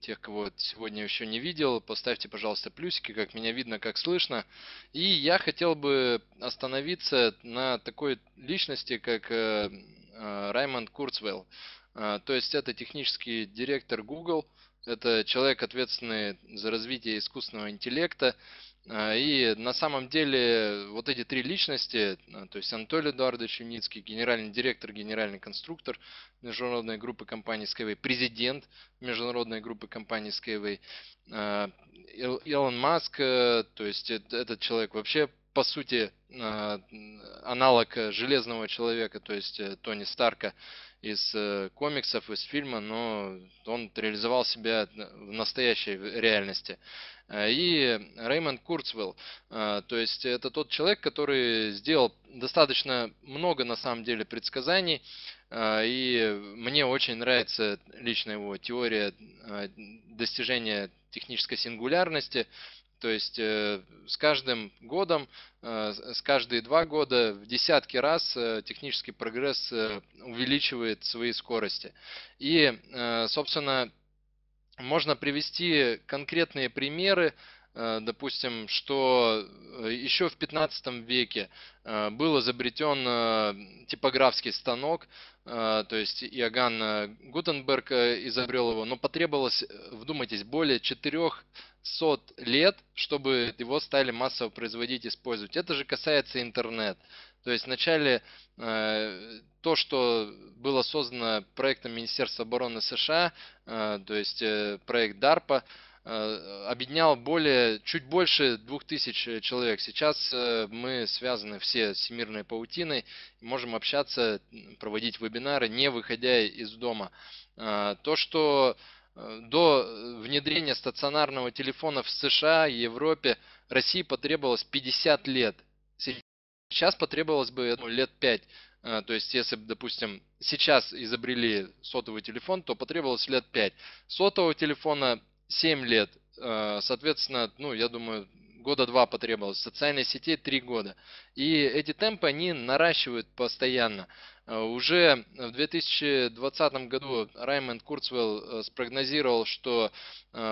тех, кого сегодня еще не видел, поставьте, пожалуйста, плюсики, как меня видно, как слышно. И я хотел бы остановиться на такой личности, как Рэймонд Курцвейл. То есть это технический директор Google, это человек, ответственный за развитие искусственного интеллекта. И на самом деле вот эти три личности, то есть Анатолий Эдуардович Юницкий, генеральный директор, генеральный конструктор международной группы компании Skyway, президент международной группы компании Skyway, Илон Маск, то есть этот человек вообще по сути аналог Железного человека, то есть Тони Старка из комиксов, из фильма, но он реализовал себя в настоящей реальности. И Рэймонд Курцвейл, то есть это тот человек, который сделал достаточно много на самом деле предсказаний, и мне очень нравится лично его теория достижения технической сингулярности. То есть с каждым годом, с каждые 2 года в десятки раз технический прогресс увеличивает свои скорости. И, собственно, можно привести конкретные примеры, допустим, что еще в 15 веке был изобретен типографский станок, то есть Иоганн Гутенберг изобрел его, но потребовалось, вдумайтесь, более 400 лет, чтобы его стали массово производить, использовать. Это же касается интернета. То есть вначале то, что было создано проектом Министерства обороны США, то есть проект DARPA, объединял чуть больше 2000 человек. Сейчас мы связаны все с всемирной паутиной, можем общаться, проводить вебинары, не выходя из дома. То, что до внедрения стационарного телефона в США, Европе, России потребовалось 50 лет. Сейчас потребовалось бы лет 5. То есть, если бы, допустим, сейчас изобрели сотовый телефон, то потребовалось лет 5. Сотового телефона 7 лет, соответственно, ну, я думаю, года 2 потребовалось, социальной сети 3 года. И эти темпы, они наращивают постоянно. Уже в 2020 году Рэймонд Курцвейл спрогнозировал, что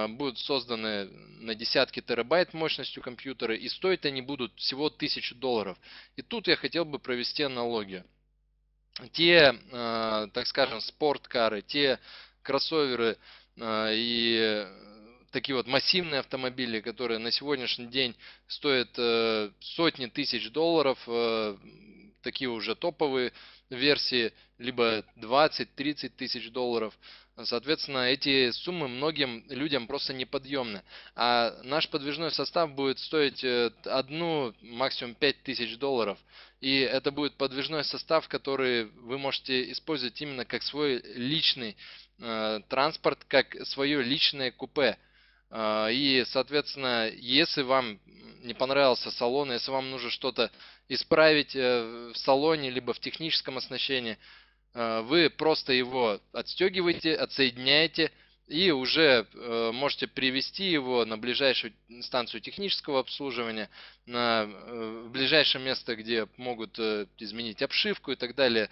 будут созданы на десятки терабайт мощностью компьютеры, и стоить они будут всего $1000. И тут я хотел бы провести аналогию. Те, так скажем, спорткары, те кроссоверы, и такие вот массивные автомобили, которые на сегодняшний день стоят сотни тысяч $, такие уже топовые версии, либо 20-30 тысяч $, Соответственно, эти суммы многим людям просто неподъемны. А наш подвижной состав будет стоить одну, максимум $5000. И это будет подвижной состав, который вы можете использовать именно как свой личный транспорт, как свое личное купе. И, соответственно, если вам не понравился салон, если вам нужно что-то исправить в салоне, либо в техническом оснащении, вы просто его отстегиваете, отсоединяете и уже можете привести его на ближайшую станцию технического обслуживания, на ближайшее место, где могут изменить обшивку и так далее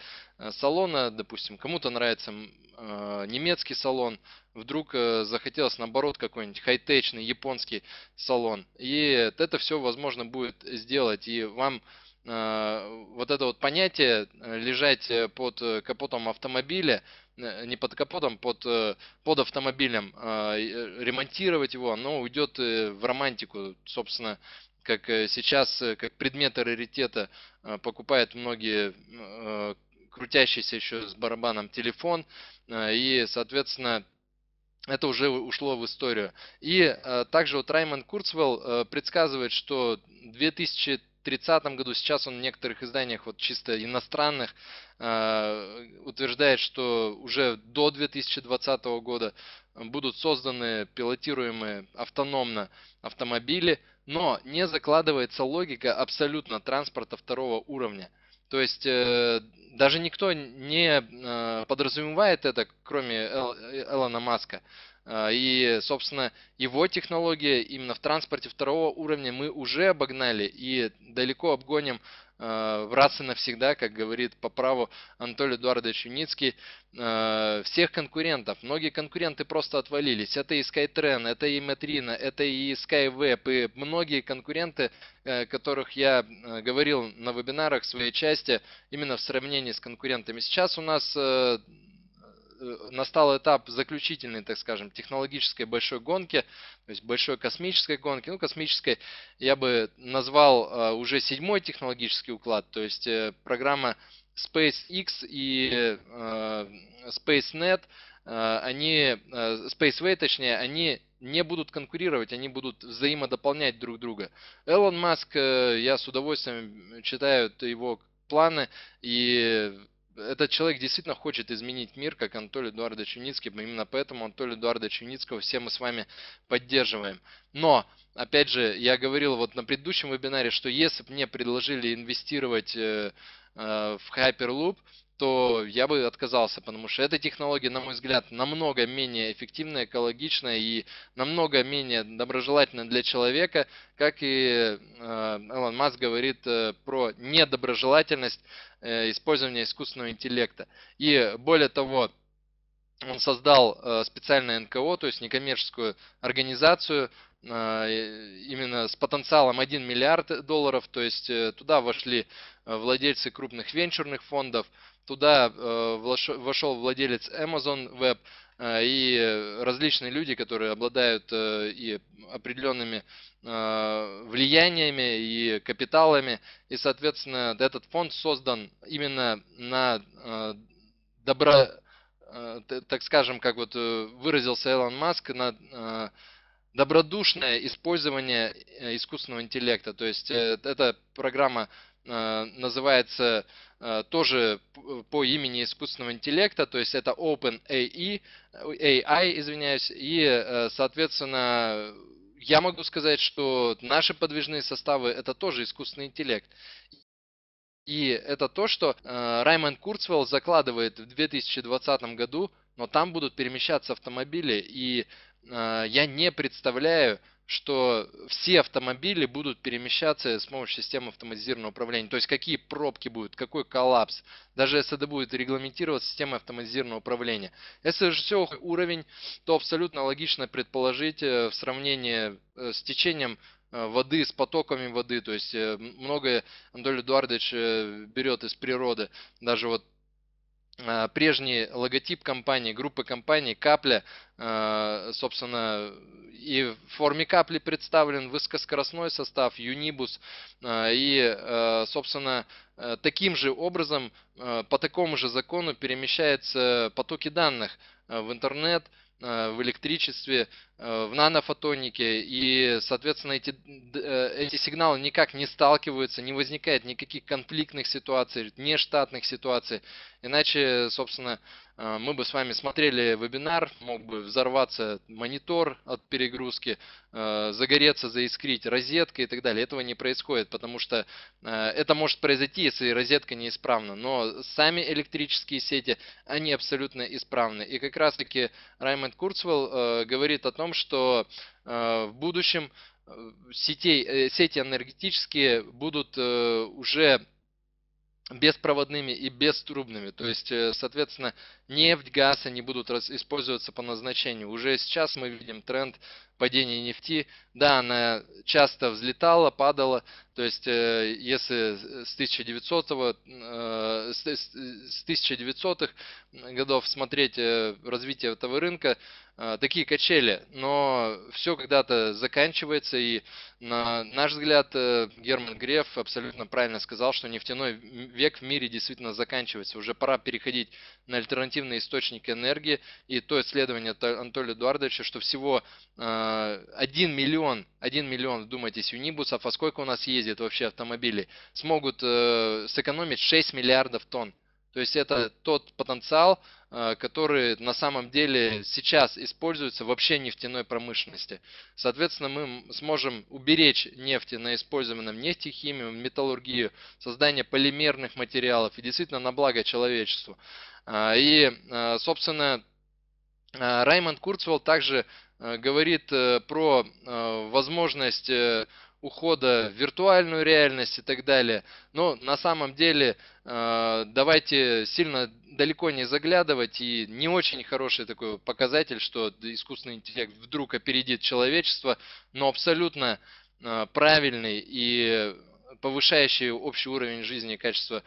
салона. Допустим, кому-то нравится немецкий салон, вдруг захотелось наоборот какой-нибудь хай-течный японский салон. И это все возможно будет сделать, и вам вот это вот понятие лежать под капотом автомобиля, не под капотом, под автомобилем, ремонтировать его, оно уйдет в романтику, собственно, как сейчас, как предмет раритета покупают многие крутящийся еще с барабаном телефон, и, соответственно, это уже ушло в историю. И также вот Рэймонд Курцвейл предсказывает, что в 2030 году, сейчас он в некоторых изданиях вот чисто иностранных утверждает, что уже до 2020 года будут созданы пилотируемые автономно автомобили, но не закладывается логика абсолютно транспорта второго уровня. То есть даже никто не подразумевает это, кроме Элона Маска. И, собственно, его технологии именно в транспорте второго уровня мы уже обогнали и далеко обгоним в раз и навсегда, как говорит по праву Анатолий Эдуардович Юницкий, всех конкурентов. Многие конкуренты просто отвалились. Это и Skytrain, это и Metrina, это и Skyway. И многие конкуренты, которых я говорил на вебинарах в своей части, именно в сравнении с конкурентами. Сейчас у нас настал этап заключительной, так скажем, технологической большой гонки, то есть большой космической гонки. Ну, космической я бы назвал уже 7-й технологический уклад, то есть программа SpaceX и SpaceNet, SpaceWay, точнее, они не будут конкурировать, они будут взаимодополнять друг друга. Элон Маск, я с удовольствием читаю его планы, и этот человек действительно хочет изменить мир, как Анатолий Эдуардович Юницкий. Именно поэтому Анатолия Эдуардовича Юницкого все мы с вами поддерживаем. Но, опять же, я говорил вот на предыдущем вебинаре, что если бы мне предложили инвестировать в Hyperloop, то я бы отказался, потому что эта технология, на мой взгляд, намного менее эффективная, экологичная и намного менее доброжелательная для человека, как и Элон Маск говорит про недоброжелательность использования искусственного интеллекта. И более того, он создал специальное НКО, то есть некоммерческую организацию, именно с потенциалом $1 миллиард, то есть туда вошли владельцы крупных венчурных фондов, туда вошел владелец Amazon Web и различные люди, которые обладают и определенными влияниями и капиталами. И, соответственно, этот фонд создан именно на добро, так скажем, как вот выразился Элон Маск, на добродушное использование искусственного интеллекта. То есть эта программа называется тоже по имени искусственного интеллекта, то есть это OpenAI, и, соответственно, я могу сказать, что наши подвижные составы — это тоже искусственный интеллект. И это то, что Рэймонд Курцвейл закладывает в 2020 году, но там будут перемещаться автомобили, и я не представляю, что все автомобили будут перемещаться с помощью системы автоматизированного управления. То есть какие пробки будут, какой коллапс. Даже если это будет регламентироваться системой автоматизированного управления. Если же все уровень, то абсолютно логично предположить в сравнении с течением воды, с потоками воды. То есть многое Анатолий Эдуардович берет из природы. Даже вот прежний логотип компании, группы компаний, капля, собственно, и в форме капли представлен высокоскоростной состав, юнибус, и, собственно, таким же образом, по такому же закону перемещаются потоки данных в интернет, в электричестве, в нанофотонике, и, соответственно, эти сигналы никак не сталкиваются, не возникает никаких конфликтных ситуаций, нештатных ситуаций. Иначе, собственно, мы бы с вами смотрели вебинар, мог бы взорваться монитор от перегрузки, загореться, заискрить розетка и так далее. Этого не происходит, потому что это может произойти, если розетка неисправна. Но сами электрические сети, они абсолютно исправны. И как раз таки Рэймонд Курцвейл говорит о том, что в будущем сети энергетические будут уже беспроводными и беструбными. То есть, соответственно, нефть, газ, они будут использоваться по назначению. Уже сейчас мы видим тренд падения нефти. Да, она часто взлетала, падала. То есть, если с 1900-х годов смотреть развитие этого рынка, такие качели. Но все когда-то заканчивается. И, на наш взгляд, Герман Греф абсолютно правильно сказал, что нефтяной век в мире действительно заканчивается. Уже пора переходить на альтернативные источники энергии. И то исследование от Анатолия Эдуардовича, что всего 1 миллион, вдумайтесь, юнибусов, а сколько у нас ездит вообще автомобилей, смогут сэкономить 6 миллиардов тонн. То есть это тот потенциал, который на самом деле сейчас используется вообще нефтяной промышленности. Соответственно, мы сможем уберечь нефть на использованном нефтехимию, металлургию, создание полимерных материалов и действительно на благо человечеству. И, собственно, Рэймонд Курцвейл также говорит про возможность ухода в виртуальную реальность и так далее. Но на самом деле давайте сильно далеко не заглядывать, и не очень хороший такой показатель, что искусственный интеллект вдруг опередит человечество, но абсолютно правильный и повышающий общий уровень жизни и качество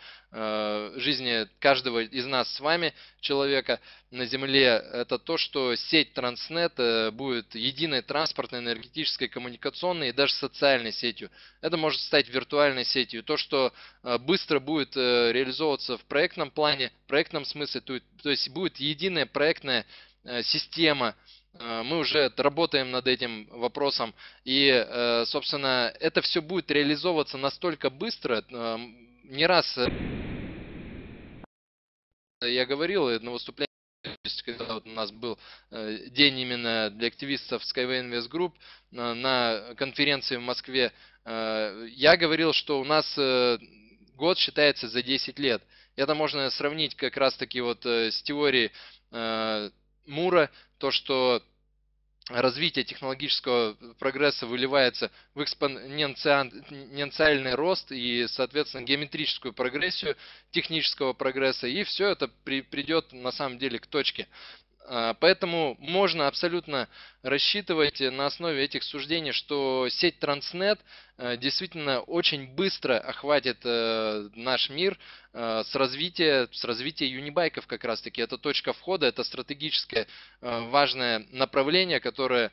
жизни каждого из нас с вами, человека на Земле, это то, что сеть Transnet будет единой транспортной, энергетической, коммуникационной и даже социальной сетью. Это может стать виртуальной сетью. То, что быстро будет реализовываться в проектном плане, в проектном смысле, то есть будет единая проектная система. Мы уже работаем над этим вопросом, и, собственно, это все будет реализовываться настолько быстро. Не раз я говорил на выступлении, когда у нас был день именно для активистов Skyway Invest Group на конференции в Москве, я говорил, что у нас год считается за 10 лет. Это можно сравнить как раз-таки вот с теорией Мура, то, что развитие технологического прогресса выливается в экспоненциальный рост и, соответственно, геометрическую прогрессию технического прогресса, и все это придет на самом деле к точке. Поэтому можно абсолютно рассчитывать на основе этих суждений, что сеть Transnet действительно очень быстро охватит наш мир с развития юнибайков как раз таки. Это точка входа, это стратегическое важное направление, которое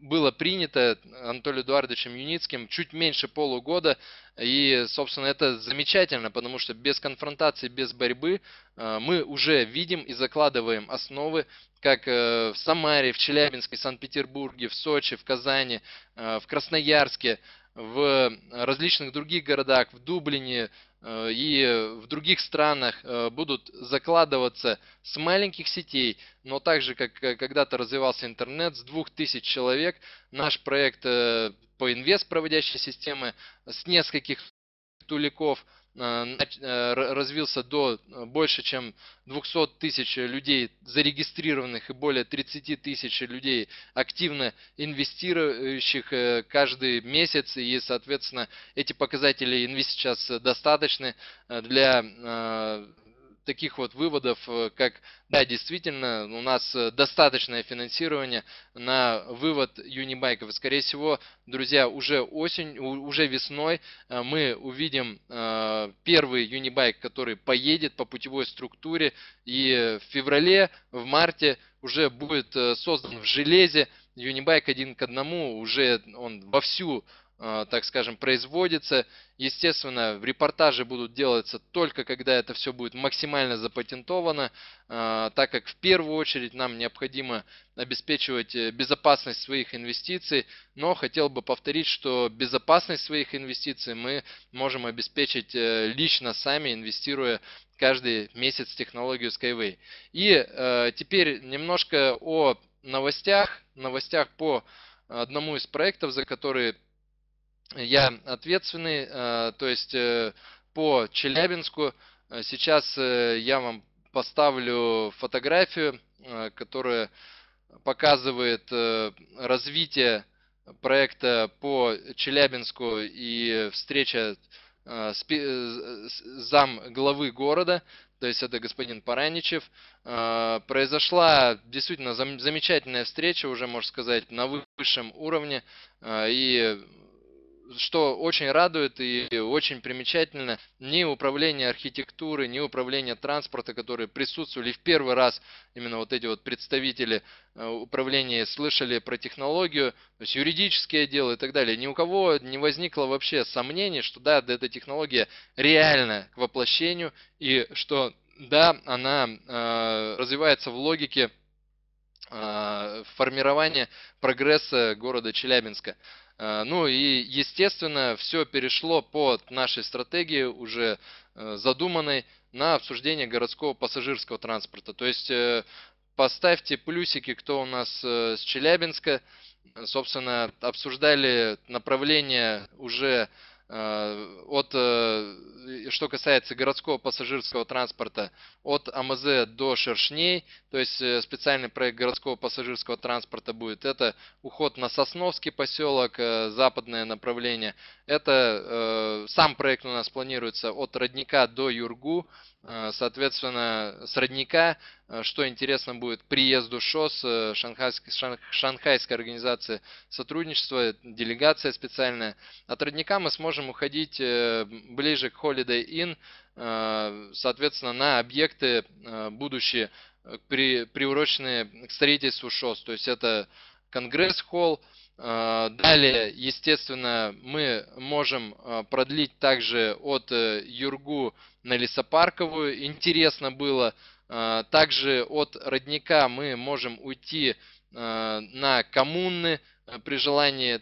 было принято Анатолием Эдуардовичем Юницким чуть меньше полугода. И, собственно, это замечательно, потому что без конфронтации, без борьбы мы уже видим и закладываем основы, как в Самаре, в Челябинске, в Санкт-Петербурге, в Сочи, в Казани, в Красноярске, в различных других городах, в Дублине и в других странах будут закладываться с маленьких сетей, но также, как когда-то развивался интернет, с 2000 человек, наш проект по инвест-проводящей системе с нескольких туликов развился до больше, чем 200 тысяч людей зарегистрированных и более 30 тысяч людей, активно инвестирующих каждый месяц. И, соответственно, эти показатели инвест сейчас достаточны для таких вот выводов, как да, действительно, у нас достаточное финансирование на вывод юнибайков. Скорее всего, друзья, уже весной мы увидим первый юнибайк, который поедет по путевой структуре, и в феврале, в марте уже будет создан в железе юнибайк 1:1, уже он вовсю так скажем, производится. Естественно, репортажи будут делаться только когда это все будет максимально запатентовано, так как в первую очередь нам необходимо обеспечивать безопасность своих инвестиций. Но хотел бы повторить, что безопасность своих инвестиций мы можем обеспечить лично сами, инвестируя каждый месяц в технологию Skyway. И теперь немножко о новостях по одному из проектов, за которые я ответственный, то есть по Челябинску. Сейчас я вам поставлю фотографию, которая показывает развитие проекта по Челябинску и встреча зам главы города, то есть это господин Паранычев. Произошла действительно замечательная встреча, уже можно сказать, на высшем уровне, и что очень радует и очень примечательно, ни управление архитектуры, ни управление транспорта, которые присутствовали в первый раз, именно вот эти вот представители управления слышали про технологию, то есть юридические отделы и так далее. Ни у кого не возникло вообще сомнений, что да, эта технология реальна к воплощению и что да, она развивается в логике формирования прогресса города Челябинска. Ну и, естественно, все перешло под нашей стратегии, уже задуманной, на обсуждение городского пассажирского транспорта. То есть поставьте плюсики, кто у нас с Челябинска. Собственно, обсуждали направление уже что касается городского пассажирского транспорта, от АМЗ до Шершней, то есть специальный проект городского пассажирского транспорта будет. Это уход на Сосновский поселок, западное направление. Это сам проект у нас планируется от Родника до Юргу. Соответственно, с Родника, что интересно будет, приезду ШОС, Шанхайской организации сотрудничества, делегация специальная. От Родника мы сможем уходить ближе к Holiday Inn, соответственно, на объекты будущие, приуроченные к строительству ШОС. То есть это Конгресс-холл. Далее, естественно, мы можем продлить также от Юргу на Лесопарковую. Интересно было. Также от Родника мы можем уйти на Коммунны, при желании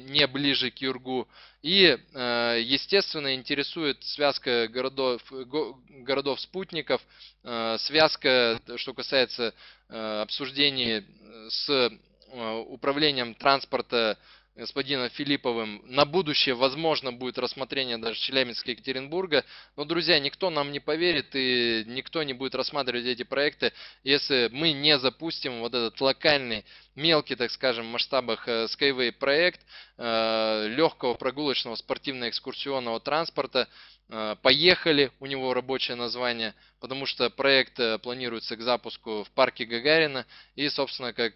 не ближе к Юргу. И, естественно, интересует связка городов-спутников, связка, что касается обсуждений с управлением транспорта господина Филипповым. На будущее возможно будет рассмотрение даже Челябинска и Екатеринбурга. Но, друзья, никто нам не поверит и никто не будет рассматривать эти проекты, если мы не запустим вот этот локальный, мелкий, так скажем, в масштабах Skyway проект легкого прогулочного спортивно-экскурсионного транспорта. Поехали, у него рабочее название, потому что проект планируется к запуску в парке Гагарина. И, собственно, как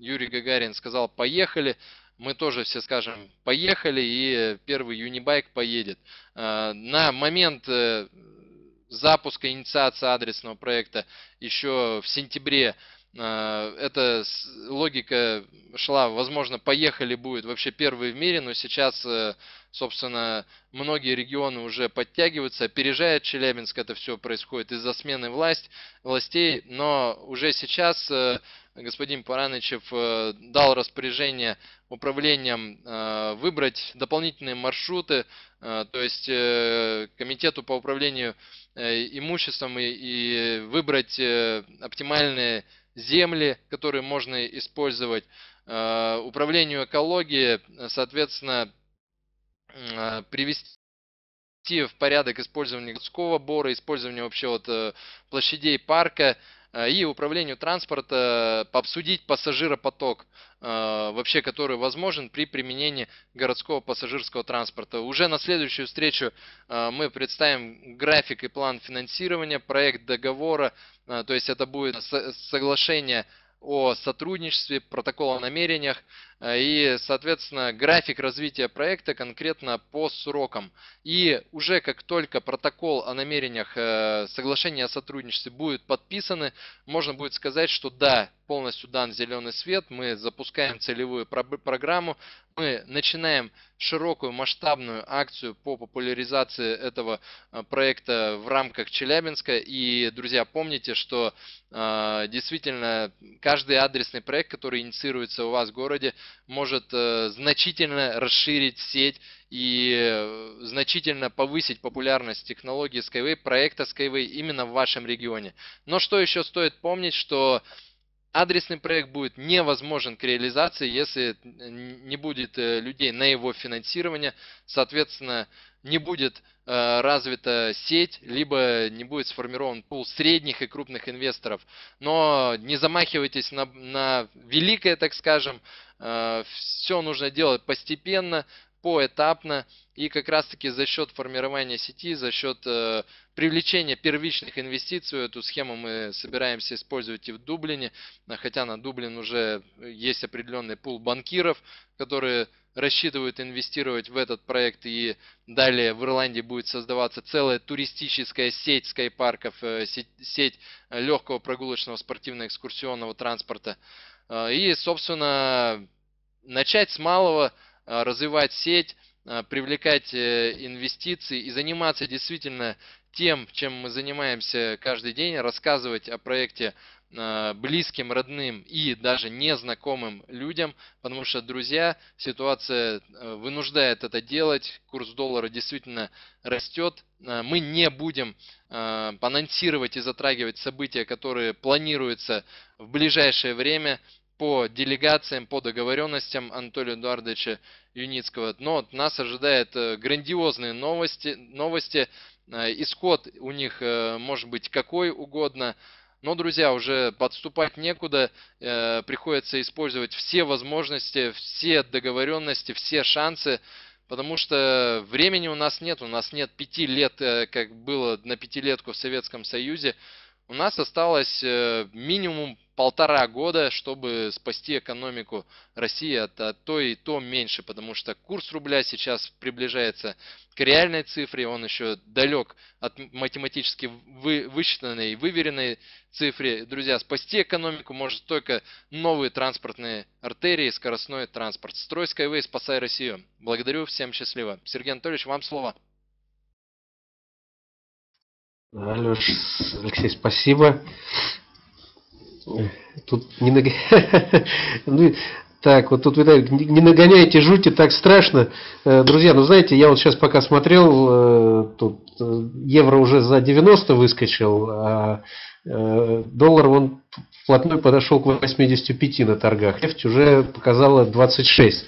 Юрий Гагарин сказал, поехали, мы тоже все скажем поехали, и первый юнибайк поедет. На момент запуска, инициации адресного проекта еще в сентябре эта логика шла, возможно, поехали будет вообще первые в мире, но сейчас, собственно, многие регионы уже подтягиваются, опережает Челябинск, это все происходит из-за смены властей, но уже сейчас господин Паранычев дал распоряжение управлениям выбрать дополнительные маршруты, то есть комитету по управлению имуществом и выбрать оптимальные земли, которые можно использовать, управлению экологией, соответственно, привести в порядок использование городского бора, использование вообще вот площадей парка, и управлению транспорта обсудить пассажиропоток, вообще который возможен при применении городского пассажирского транспорта. Уже на следующую встречу мы представим график и план финансирования, проект договора, то есть это будет соглашение о сотрудничестве, протокол о намерениях. и, соответственно, график развития проекта конкретно по срокам. И уже как только протокол о намерениях, соглашения о сотрудничестве будут подписаны, можно будет сказать, что да, полностью дан зеленый свет, мы запускаем целевую программу, мы начинаем широкую масштабную акцию по популяризации этого проекта в рамках Челябинска. И, друзья, помните, что действительно каждый адресный проект, который инициируется у вас в городе, может значительно расширить сеть и значительно повысить популярность технологии Skyway, проекта Skyway именно в вашем регионе. Но что еще стоит помнить, что адресный проект будет невозможен к реализации, если не будет людей на его финансирование, соответственно, не будет развита сеть, либо не будет сформирован пул средних и крупных инвесторов. Но не замахивайтесь на великое, так скажем, все нужно делать постепенно, поэтапно, и как раз таки за счет формирования сети, за счет привлечения первичных инвестиций. Эту схему мы собираемся использовать и в Дублине, хотя на Дублин уже есть определенный пул банкиров, которые рассчитывают инвестировать в этот проект, и далее в Ирландии будет создаваться целая туристическая сеть скайпарков, сеть легкого прогулочного спортивно-экскурсионного транспорта. И, собственно, начать с малого, развивать сеть, привлекать инвестиции и заниматься действительно тем, чем мы занимаемся каждый день, рассказывать о проекте близким, родным и даже незнакомым людям, потому что, друзья, ситуация вынуждает это делать, курс доллара действительно растет, мы не будем анонсировать и затрагивать события, которые планируются в ближайшее время, по делегациям, по договоренностям Анатолия Эдуардовича Юницкого. Но нас ожидают грандиозные новости. Исход у них может быть какой угодно. Но, друзья, уже подступать некуда. Приходится использовать все возможности, все договоренности, все шансы. Потому что времени у нас нет. У нас нет 5 лет, как было на 5-летку в Советском Союзе. У нас осталось минимум 1,5 года, чтобы спасти экономику России, а то и то меньше, потому что курс рубля сейчас приближается к реальной цифре, он еще далек от математически высчитанной и выверенной цифры. Друзья, спасти экономику может только новые транспортные артерии, скоростной транспорт. Строй Skyway, спасай Россию. Благодарю, всем счастливо. Сергей Анатольевич, вам слово. Алеш, Алексей, спасибо. Тут не наг... ну, так, вот тут не нагоняйте жути, так страшно. Друзья, ну знаете, я вот сейчас пока смотрел, тут евро уже за 90 выскочил, а доллар он вплотную подошел к 85 на торгах. Нефть уже показала 26.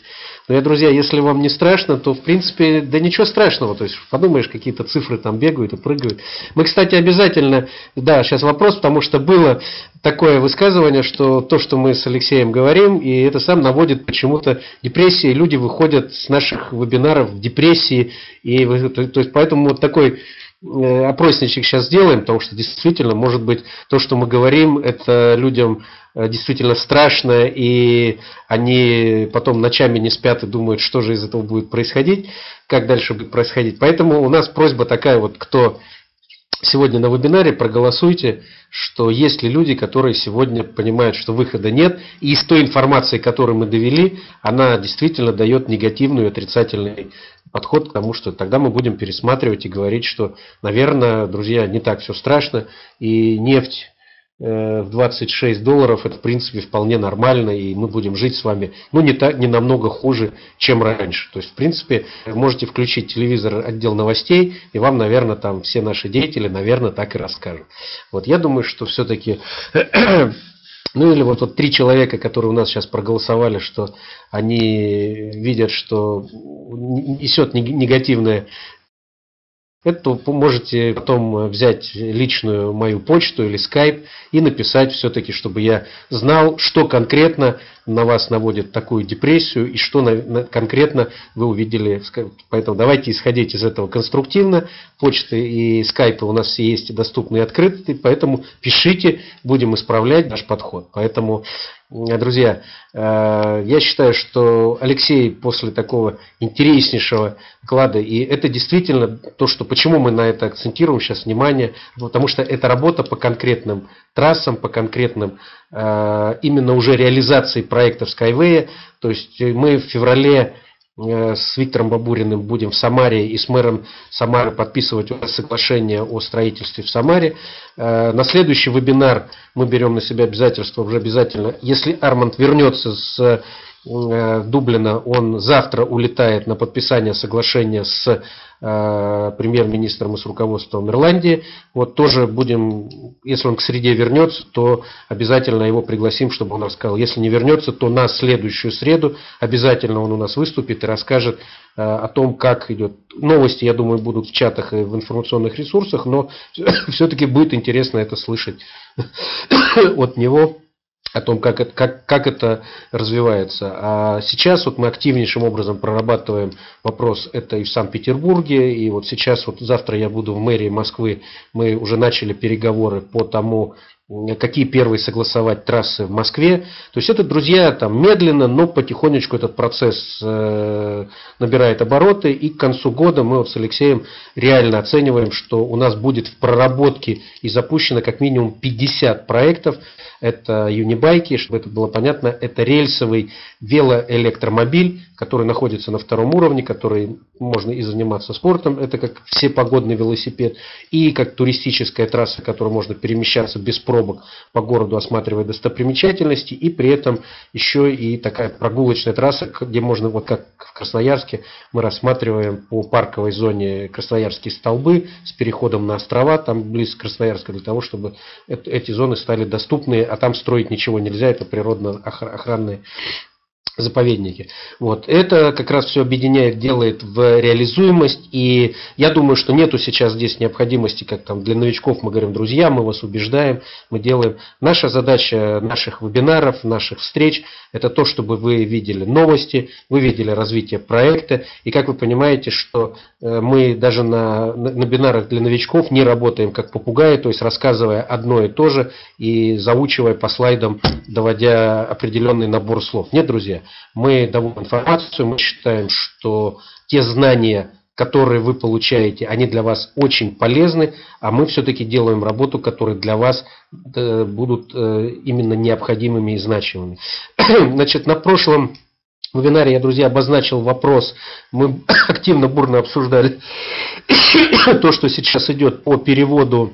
Но я, друзья, если вам не страшно, то в принципе, да ничего страшного. То есть подумаешь, какие-то цифры там бегают и прыгают. Мы, кстати, обязательно, да, сейчас вопрос, потому что было такое высказывание, что то, что мы с Алексеем говорим, и это сам наводит почему-то депрессии. Люди выходят с наших вебинаров в депрессии. И, то есть поэтому вот такой опросничек сейчас сделаем, потому что действительно, может быть, то, что мы говорим, это людям действительно страшно, и они потом ночами не спят и думают, что же из этого будет происходить, как дальше будет происходить. Поэтому у нас просьба такая, вот кто сегодня на вебинаре, проголосуйте, что есть ли люди, которые сегодня понимают, что выхода нет, и из той информации, которую мы довели, она действительно дает негативную, отрицательный подход к тому, что тогда мы будем пересматривать и говорить, что, наверное, друзья, не так все страшно, и нефть в 26 долларов, это в принципе вполне нормально, и мы будем жить с вами, ну, не намного хуже, чем раньше. То есть, в принципе, можете включить телевизор, отдел новостей, и вам, наверное, там все наши деятели, наверное, так и расскажут. Вот я думаю, что все-таки, ну, или вот 3 человека, которые у нас сейчас проголосовали, что они видят, что несет негативное. Это вы можете потом взять личную мою почту или скайп и написать все-таки, чтобы я знал, что конкретно на вас наводит такую депрессию и что конкретно вы увидели. Поэтому давайте исходить из этого конструктивно. Почты и скайпы у нас все есть, доступны и открыты, поэтому пишите, будем исправлять наш подход. Поэтому, друзья, я считаю, что Алексей после такого интереснейшего вклада, и это действительно то, что почему мы на это акцентируем сейчас внимание, потому что это работа по конкретным трассам, по конкретным именно уже реализации проектов Skyway. То есть мы в феврале с Виктором Бабуриным будем в Самаре и с мэром Самары подписывать соглашение о строительстве в Самаре. На следующий вебинар мы берем на себя обязательство, уже обязательно, если Арманд вернется с Дублина, он завтра улетает на подписание соглашения с премьер-министром и с руководством Ирландии. Вот тоже будем, если он к среде вернется, то обязательно его пригласим, чтобы он рассказал. Если не вернется, то на следующую среду обязательно он у нас выступит и расскажет о том, как идет. Новости, я думаю, будут в чатах и в информационных ресурсах, но все-таки будет интересно это слышать от него, о том, как это развивается. А сейчас вот мы активнейшим образом прорабатываем вопрос, это и в Санкт-Петербурге, и вот сейчас, вот завтра я буду в мэрии Москвы, мы уже начали переговоры по тому, какие первые согласовать трассы в Москве. То есть это, друзья, там медленно, но потихонечку этот процесс набирает обороты. И к концу года мы вот с Алексеем реально оцениваем, что у нас будет в проработке и запущено как минимум 50 проектов. Это юнибайки, чтобы это было понятно. Это рельсовый велоэлектромобиль, который находится на втором уровне, который можно и заниматься спортом. Это как всепогодный велосипед. И как туристическая трасса, которой можно перемещаться без пробок по городу, осматривая достопримечательности. И при этом еще и такая прогулочная трасса, где можно, вот как в Красноярске, мы рассматриваем по парковой зоне Красноярские столбы с переходом на острова, там близ Красноярска, для того, чтобы эти зоны стали доступны. А там строить ничего нельзя, это природно-охранные заповедники. Вот. Это как раз все объединяет, делает в реализуемость. И я думаю, что нету сейчас здесь необходимости, как там для новичков мы говорим, друзья, мы вас убеждаем, мы делаем. Наша задача наших вебинаров, наших встреч, это то, чтобы вы видели новости, вы видели развитие проекта. И как вы понимаете, что мы даже на вебинарах для новичков не работаем как попугаи, то есть рассказывая одно и то же и заучивая по слайдам, доводя определенный набор слов. Нет, друзья. Мы даем информацию, мы считаем, что те знания, которые вы получаете, они для вас очень полезны, а мы все-таки делаем работу, которая для вас будут именно необходимыми и значимыми. Значит, на прошлом вебинаре я, друзья, обозначил вопрос, мы активно, бурно обсуждали то, что сейчас идет по переводу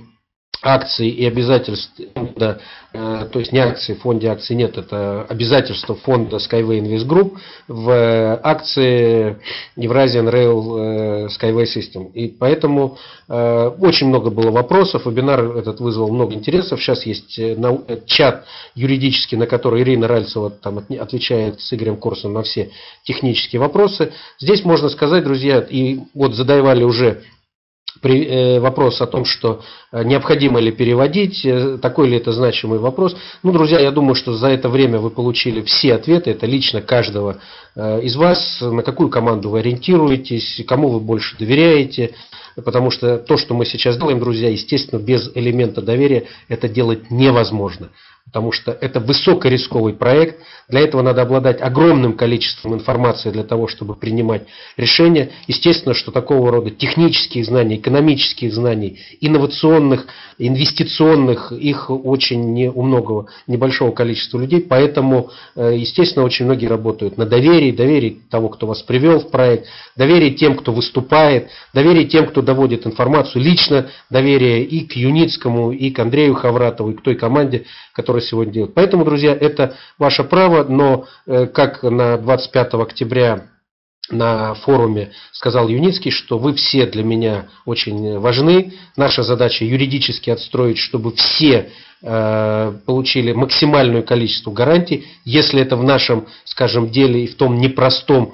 акций и обязательств фонда, то есть не акции, в фонде акций нет, это обязательства фонда Skyway Invest Group в акции Eurasian Rail Skyway System. И поэтому очень много было вопросов, вебинар этот вызвал много интересов. Сейчас есть чат юридический, на который Ирина Ральцева там отвечает с Игорем Корсом на все технические вопросы. Здесь можно сказать, друзья, и вот задавали уже вопрос о том, что необходимо ли переводить, такой ли это значимый вопрос. Ну, друзья, я думаю, что за это время вы получили все ответы, это лично каждого из вас, на какую команду вы ориентируетесь, кому вы больше доверяете, потому что то, что мы сейчас делаем, друзья, естественно, без элемента доверия это делать невозможно. Потому что это высокорисковый проект. Для этого надо обладать огромным количеством информации для того, чтобы принимать решения. Естественно, что такого рода технических знаний, экономических знаний, инновационных, инвестиционных, их очень у многого небольшого количества людей. Поэтому, естественно, очень многие работают на доверии. Доверие того, кто вас привел в проект. Доверие тем, кто выступает. Доверие тем, кто доводит информацию. Лично доверие и к Юницкому, и к Андрею Ховратову, и к той команде, которая сегодня делают. Поэтому, друзья, это ваше право, но как на 25 октября на форуме сказал Юницкий, что вы все для меня очень важны. Наша задача юридически отстроить, чтобы все получили максимальное количество гарантий. Если это в нашем, скажем, деле и в том непростом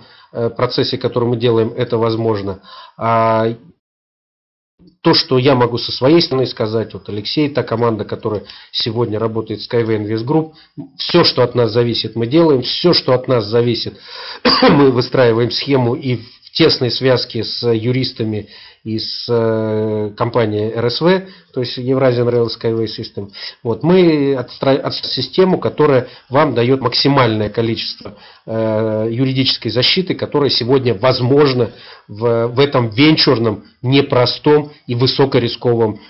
процессе, который мы делаем, это возможно. то, что я могу со своей стороны сказать, вот Алексей, та команда, которая сегодня работает в Skyway Invest Group, все, что от нас зависит, мы делаем, все, что от нас зависит, мы выстраиваем схему и в тесной связке с юристами из компании РСВ, то есть Eurasian Rail Skyway System. Вот, мы отстраиваем систему, которая вам дает максимальное количество юридической защиты, которая сегодня возможна в этом венчурном, непростом и высокорисковом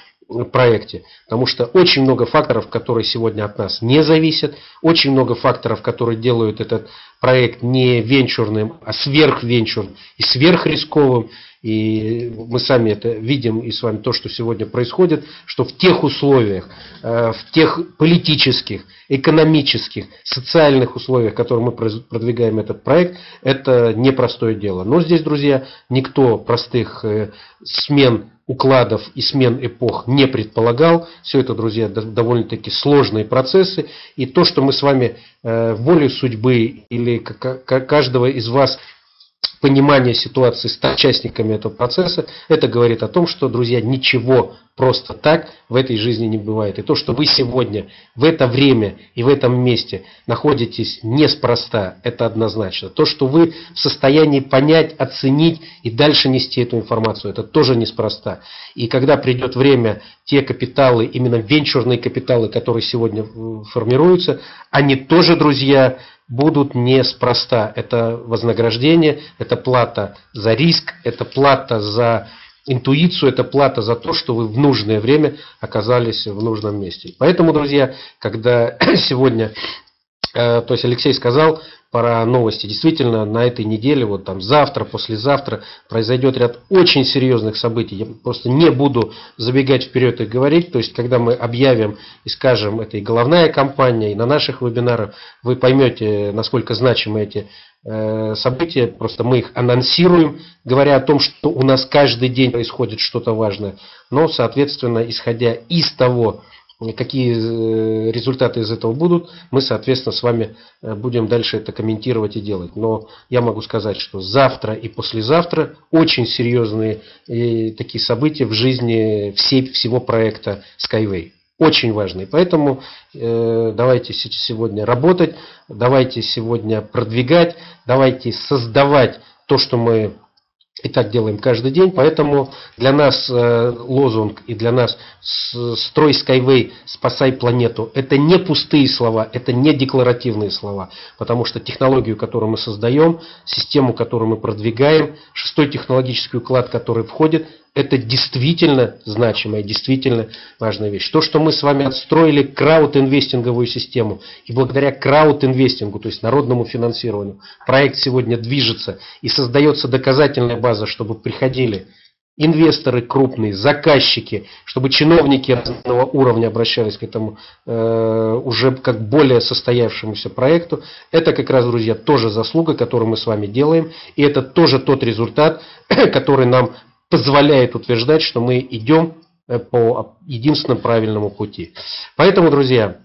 проекте. Потому что очень много факторов, которые сегодня от нас не зависят, очень много факторов, которые делают этот проект не венчурным, а сверхвенчурным и сверхрисковым. И мы сами это видим, и с вами то, что сегодня происходит, что в тех условиях, в тех политических, экономических, социальных условиях, в которых мы продвигаем этот проект, это непростое дело. Но здесь, друзья, никто простых смен укладов и смен эпох не предполагал. Все это, друзья, довольно-таки сложные процессы. И то, что мы с вами волей судьбы или каждого из вас понимание ситуации с участниками этого процесса, это говорит о том, что, друзья, ничего просто так в этой жизни не бывает. И то, что вы сегодня, в это время и в этом месте находитесь неспроста, это однозначно. То, что вы в состоянии понять, оценить и дальше нести эту информацию, это тоже неспроста. И когда придет время, те капиталы, именно венчурные капиталы, которые сегодня формируются, они тоже, друзья, будут неспроста. Это вознаграждение, это плата за риск, это плата за интуицию, это плата за то, что вы в нужное время оказались в нужном месте. Поэтому, друзья, когда сегодня, то есть Алексей сказал про новости, действительно, на этой неделе, вот там завтра, послезавтра произойдет ряд очень серьезных событий. Я просто не буду забегать вперед и говорить. То есть, когда мы объявим и скажем, это и головная компания, и на наших вебинарах, вы поймете, насколько значимы эти события. Просто мы их анонсируем, говоря о том, что у нас каждый день происходит что-то важное. Но, соответственно, исходя из того, какие результаты из этого будут, мы, соответственно, с вами будем дальше это комментировать и делать. Но я могу сказать, что завтра и послезавтра очень серьезные такие события в жизни всего проекта Skyway. Очень важные. Поэтому давайте сегодня работать, давайте сегодня продвигать, давайте создавать то, что мы и так делаем каждый день. Поэтому для нас лозунг и для нас «Строй Skyway, спасай планету» – это не пустые слова, это не декларативные слова. Потому что технологию, которую мы создаем, систему, которую мы продвигаем, шестой технологический уклад, который входит – это действительно значимая, действительно важная вещь. То, что мы с вами отстроили краудинвестинговую систему, и благодаря краудинвестингу, то есть народному финансированию, проект сегодня движется и создается доказательная база, чтобы приходили инвесторы крупные, заказчики, чтобы чиновники разного уровня обращались к этому уже как более состоявшемуся проекту. Это как раз, друзья, тоже заслуга, которую мы с вами делаем, и это тоже тот результат, который нам позволяет утверждать, что мы идем по единственному правильному пути. Поэтому, друзья,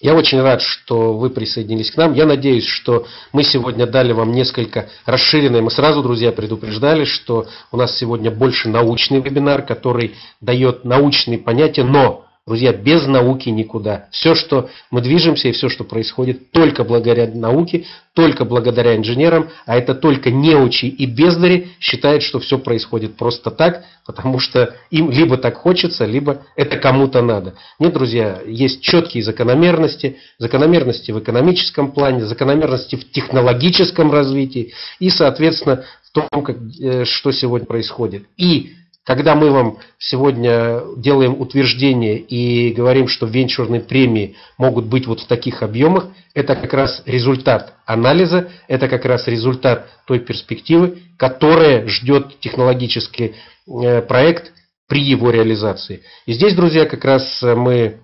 я очень рад, что вы присоединились к нам. Я надеюсь, что мы сегодня дали вам несколько расширенное. Мы сразу, друзья, предупреждали, что у нас сегодня больше научный вебинар, который дает научные понятия, но, друзья, без науки никуда. Все, что мы движемся и все, что происходит, только благодаря науке, только благодаря инженерам, а это только неучи и бездари считают, что все происходит просто так, потому что им либо так хочется, либо это кому-то надо. Нет, друзья, есть четкие закономерности, закономерности в экономическом плане, закономерности в технологическом развитии и, соответственно, в том, что сегодня происходит. И когда мы вам сегодня делаем утверждение и говорим, что венчурные премии могут быть вот в таких объемах, это как раз результат анализа, это как раз результат той перспективы, которая ждет технологический проект при его реализации. И здесь, друзья, как раз мы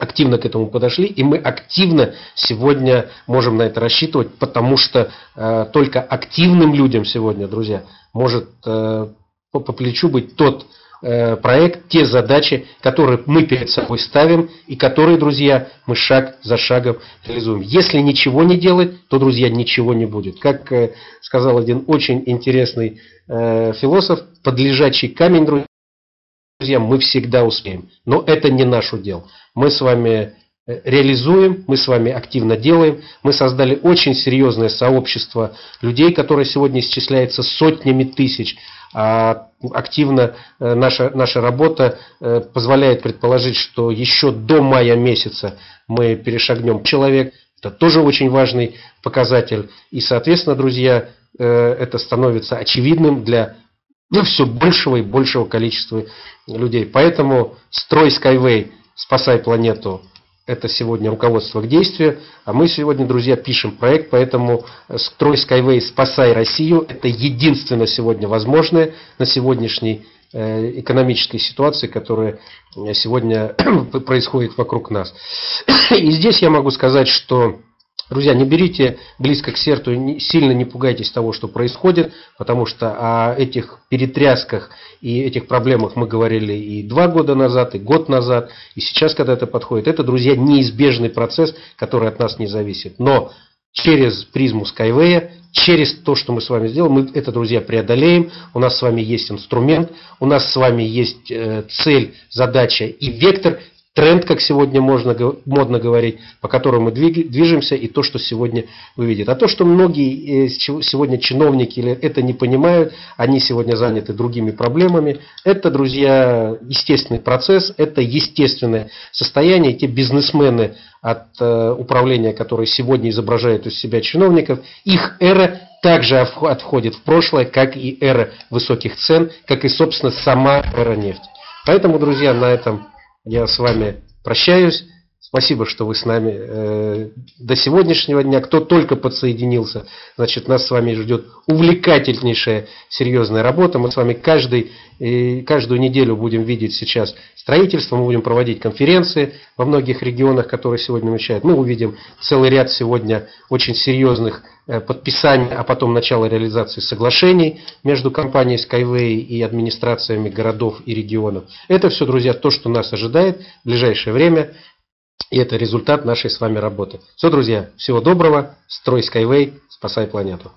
активно к этому подошли, и мы активно сегодня можем на это рассчитывать, потому что только активным людям сегодня, друзья, может по плечу быть тот проект, те задачи, которые мы перед собой ставим и которые, друзья, мы шаг за шагом реализуем. Если ничего не делать, то, друзья, ничего не будет. Как сказал один очень интересный философ, под лежачий камень, друзья, друзья, мы всегда успеем. Но это не наш удел. Мы с вами реализуем, мы с вами активно делаем. Мы создали очень серьезное сообщество людей, которое сегодня исчисляется сотнями тысяч. А активно наша работа позволяет предположить, что еще до мая месяца мы перешагнем человек. Это тоже очень важный показатель. И, соответственно, друзья, это становится очевидным для все большего и большего количества людей. Поэтому строй Skyway, спасай планету. Это сегодня руководство к действию. А мы сегодня, друзья, пишем проект, поэтому «Строй Skyway, спасай Россию» – это единственное сегодня возможное на сегодняшней экономической ситуации, которая сегодня происходит вокруг нас. И здесь я могу сказать, что, друзья, не берите близко к сердцу, сильно не пугайтесь того, что происходит, потому что о этих перетрясках и этих проблемах мы говорили и 2 года назад, и год назад, и сейчас, когда это подходит. Это, друзья, неизбежный процесс, который от нас не зависит. Но через призму Skyway, через то, что мы с вами сделаем, мы это, друзья, преодолеем. У нас с вами есть инструмент, у нас с вами есть цель, задача и вектор. Тренд, как сегодня модно говорить, по которому мы движемся, и то, что сегодня вы видите. А то, что многие сегодня чиновники это не понимают, они сегодня заняты другими проблемами, это, друзья, естественный процесс, это естественное состояние. И те бизнесмены от управления, которые сегодня изображают из себя чиновников, их эра также отходит в прошлое, как и эра высоких цен, как и, собственно, сама эра нефти. Поэтому, друзья, на этом я с вами прощаюсь. Спасибо, что вы с нами до сегодняшнего дня. Кто только подсоединился, значит, нас с вами ждет увлекательнейшая, серьезная работа. Мы с вами каждую неделю будем видеть сейчас строительство, мы будем проводить конференции во многих регионах, которые сегодня вещают. Мы увидим целый ряд сегодня очень серьезных подписаний, а потом начало реализации соглашений между компанией Skyway и администрациями городов и регионов. Это все, друзья, то, что нас ожидает в ближайшее время. И это результат нашей с вами работы. Все, друзья, всего доброго. Строй Skyway, спасай планету.